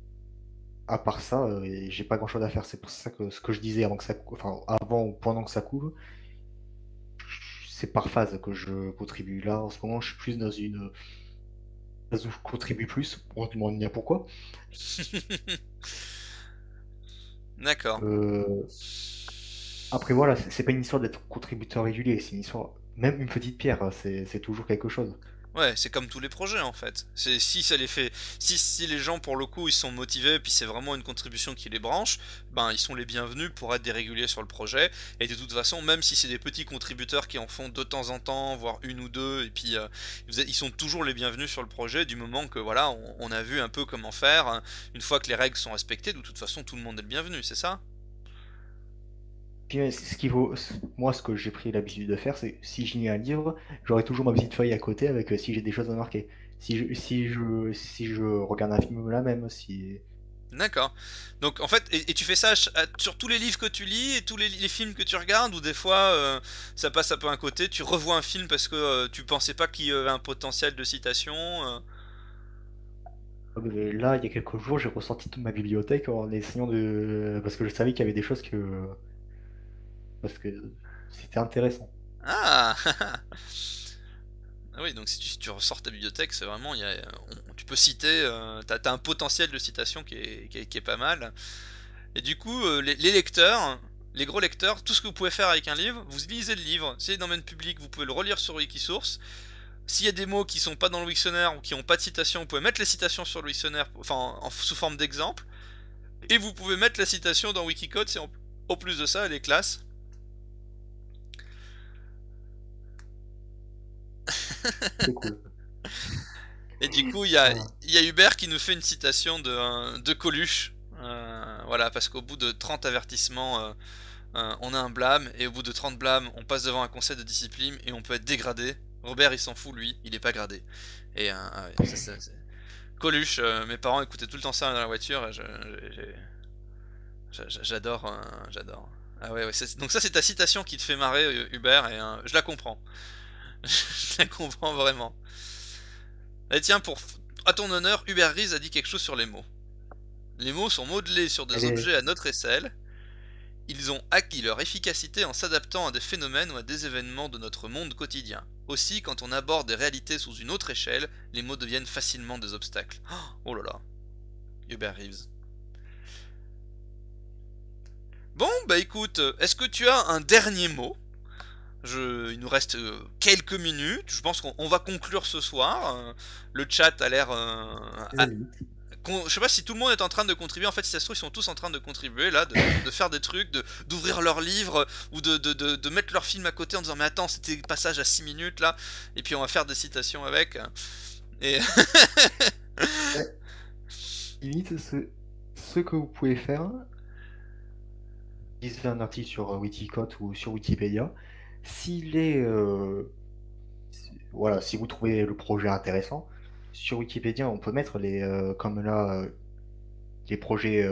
à part ça, j'ai pas grand-chose à faire. C'est pour ça que ce que je disais avant que ça, avant ou pendant que ça couvre. C'est par phase que je contribue. Là, en ce moment, je suis plus dans une phase où je contribue plus. On se demande bien pourquoi. D'accord. Après, voilà, c'est pas une histoire d'être contributeur régulier. C'est une histoire, même une petite pierre, c'est toujours quelque chose. Ouais, c'est comme tous les projets en fait. Si les gens pour le coup ils sont motivés, puis c'est vraiment une contribution qui les branche, ben ils sont les bienvenus pour être des réguliers sur le projet. Et de toute façon, même si c'est des petits contributeurs qui en font de temps en temps, voire une ou deux, et puis ils sont toujours les bienvenus sur le projet du moment que voilà, on a vu un peu comment faire. Hein. Une fois que les règles sont respectées, de toute façon tout le monde est le bienvenu, c'est ça? Moi, ce que j'ai pris l'habitude de faire, c'est si j'ai un livre, j'aurai toujours ma petite feuille à côté avec si j'ai des choses à marquer. Si je regarde un film là même, si. D'accord. Donc en fait, et tu fais ça sur tous les livres que tu lis et tous les films que tu regardes, ou des fois ça passe un peu à côté, tu revois un film parce que tu pensais pas qu'il y avait un potentiel de citation. Là, il y a quelques jours, j'ai ressorti toute ma bibliothèque en essayant de, parce que je savais qu'il y avait des choses que. Parce que c'était intéressant. Ah, ah oui, donc si tu ressors ta bibliothèque, c'est vraiment, tu peux citer, t'as un potentiel de citation qui est pas mal. Et du coup, les lecteurs, les gros lecteurs, tout ce que vous pouvez faire avec un livre, vous lisez le livre, c'est dans le domaine public, vous pouvez le relire sur Wikisource. S'il y a des mots qui sont pas dans le Wiktionnaire ou qui n'ont pas de citation, vous pouvez mettre les citations sur le Wiktionnaire, enfin sous forme d'exemple, et vous pouvez mettre la citation dans Wikicode, c'est au plus de ça, les classes. C'est cool. Et du coup, il y a, Hubert qui nous fait une citation de Coluche. Voilà, parce qu'au bout de 30 avertissements, on a un blâme. Et au bout de 30 blâmes, on passe devant un conseil de discipline et on peut être dégradé. Robert, il s'en fout, lui. Il est pas gradé. Et Coluche, mes parents écoutaient tout le temps ça dans la voiture. J'adore, j'adore. Ah ouais, ouais, donc ça c'est ta citation qui te fait marrer, Hubert, et je la comprends. Je la comprends vraiment. Et tiens, à ton honneur, Hubert Reeves a dit quelque chose sur les mots. Les mots sont modelés sur des objets à notre aisselle. Ils ont acquis leur efficacité en s'adaptant à des phénomènes ou à des événements de notre monde quotidien. Aussi, quand on aborde des réalités sous une autre échelle, les mots deviennent facilement des obstacles. Oh là là, Hubert Reeves. Bon, bah écoute, est-ce que tu as un dernier mot? Il nous reste quelques minutes, je pense qu'on va conclure ce soir. Le chat a l'air... Je sais pas si tout le monde est en train de contribuer, en fait si ça se trouve ils sont tous en train de contribuer là, de faire des trucs, d'ouvrir leurs livres ou de mettre leur film à côté en disant mais attends c'était le passage à 6 minutes là, et puis on va faire des citations avec. Et... Limite, ce que vous pouvez faire, lisez un article sur Wikicode ou sur Wikipédia. S'il est, voilà, si vous trouvez le projet intéressant, sur Wikipédia on peut mettre les, comme là, les projets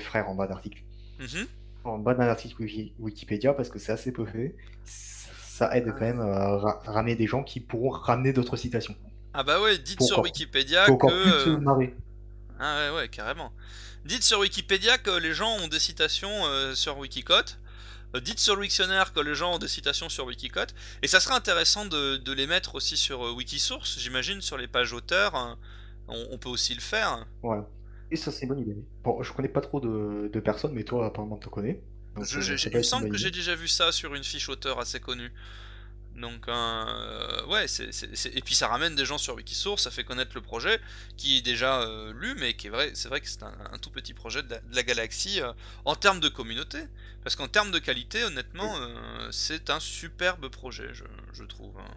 frères en bas d'article, en bas d'un article Wikipédia, parce que c'est assez peu fait. Ça aide quand même à ramener des gens qui pourront ramener d'autres citations. Ah bah ouais, dites sur Wikipédia que... Ah ouais, ouais, carrément. Dites sur Wikipédia que les gens ont des citations sur Wikicode. Dites sur le Wiktionnaire que les gens ont des citations sur Wikicode, et ça serait intéressant de les mettre aussi sur Wikisource, j'imagine, sur les pages auteurs, on peut aussi le faire. Ouais, et ça c'est une bonne idée. Bon, je connais pas trop de personnes, mais toi apparemment t'en connais. Donc, il me semble que j'ai déjà vu ça sur une fiche auteur assez connue. Donc ouais, et puis ça ramène des gens sur Wikisource, ça fait connaître le projet qui est déjà lu, mais qui est vrai, c'est vrai que c'est un tout petit projet de la galaxie en termes de communauté, parce qu'en termes de qualité, honnêtement, c'est un superbe projet, je trouve. Hein.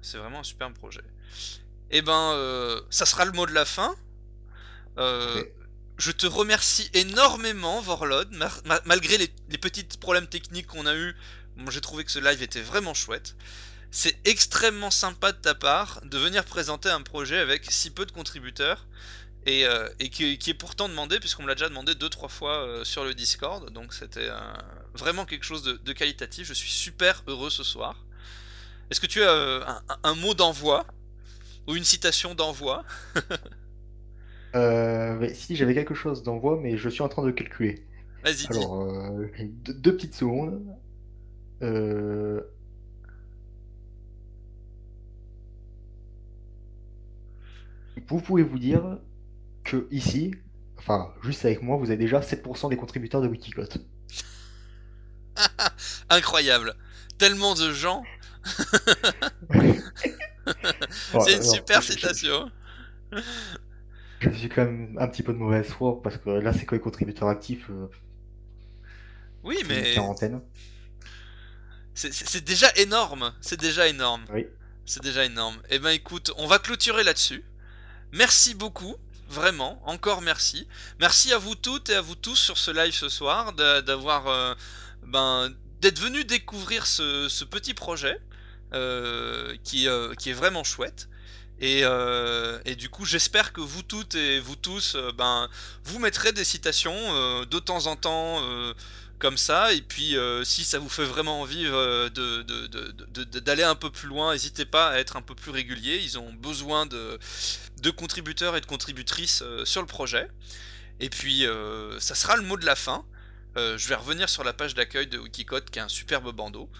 C'est vraiment un superbe projet. Et ben, ça sera le mot de la fin. Je te remercie énormément, Vorlod, malgré les petits problèmes techniques qu'on a eu. Moi, j'ai trouvé que ce live était vraiment chouette. C'est extrêmement sympa de ta part de venir présenter un projet avec si peu de contributeurs et qui est pourtant demandé, puisqu'on me l'a déjà demandé 2-3 fois sur le Discord. Donc c'était vraiment quelque chose de qualitatif. Je suis super heureux ce soir. Est-ce que tu as un mot d'envoi ou une citation d'envoi? Si, j'avais quelque chose d'envoi, mais je suis en train de calculer. Vas-y. Alors, deux petites secondes. Vous pouvez vous dire que ici, enfin juste avec moi, vous avez déjà 7% des contributeurs de Wikicode. Incroyable, tellement de gens. C'est une super citation. Je suis quand même un petit peu de mauvaise foi, parce que là c'est quoi les contributeurs actifs? Oui, mais une quarantaine. C'est déjà énorme, c'est déjà énorme. Oui. C'est déjà énorme. Et ben écoute, on va clôturer là-dessus. Merci beaucoup, vraiment, encore merci. Merci à vous toutes et à vous tous sur ce live ce soir, d'avoir, d'être venus découvrir ce petit projet qui est vraiment chouette. Et du coup, j'espère que vous toutes et vous tous, vous mettrez des citations de temps en temps. Comme ça, et puis si ça vous fait vraiment envie d'aller un peu plus loin, n'hésitez pas à être un peu plus régulier. Ils ont besoin de contributeurs et de contributrices sur le projet. Et puis ça sera le mot de la fin. Je vais revenir sur la page d'accueil de Wikicode qui a un superbe bandeau,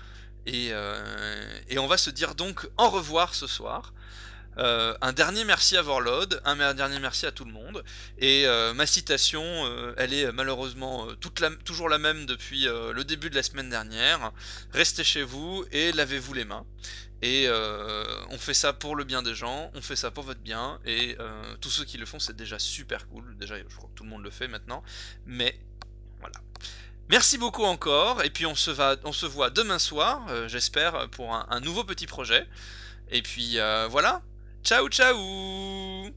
et on va se dire donc au revoir ce soir. Un dernier merci à Vorlod, un dernier merci à tout le monde, et ma citation, elle est malheureusement toujours la même depuis le début de la semaine dernière. Restez chez vous et lavez-vous les mains, et on fait ça pour le bien des gens, on fait ça pour votre bien, et tous ceux qui le font c'est déjà super cool, déjà je crois que tout le monde le fait maintenant, mais voilà. Merci beaucoup encore, et puis on se voit demain soir, j'espère, pour un nouveau petit projet. Et puis voilà, ciao ciao.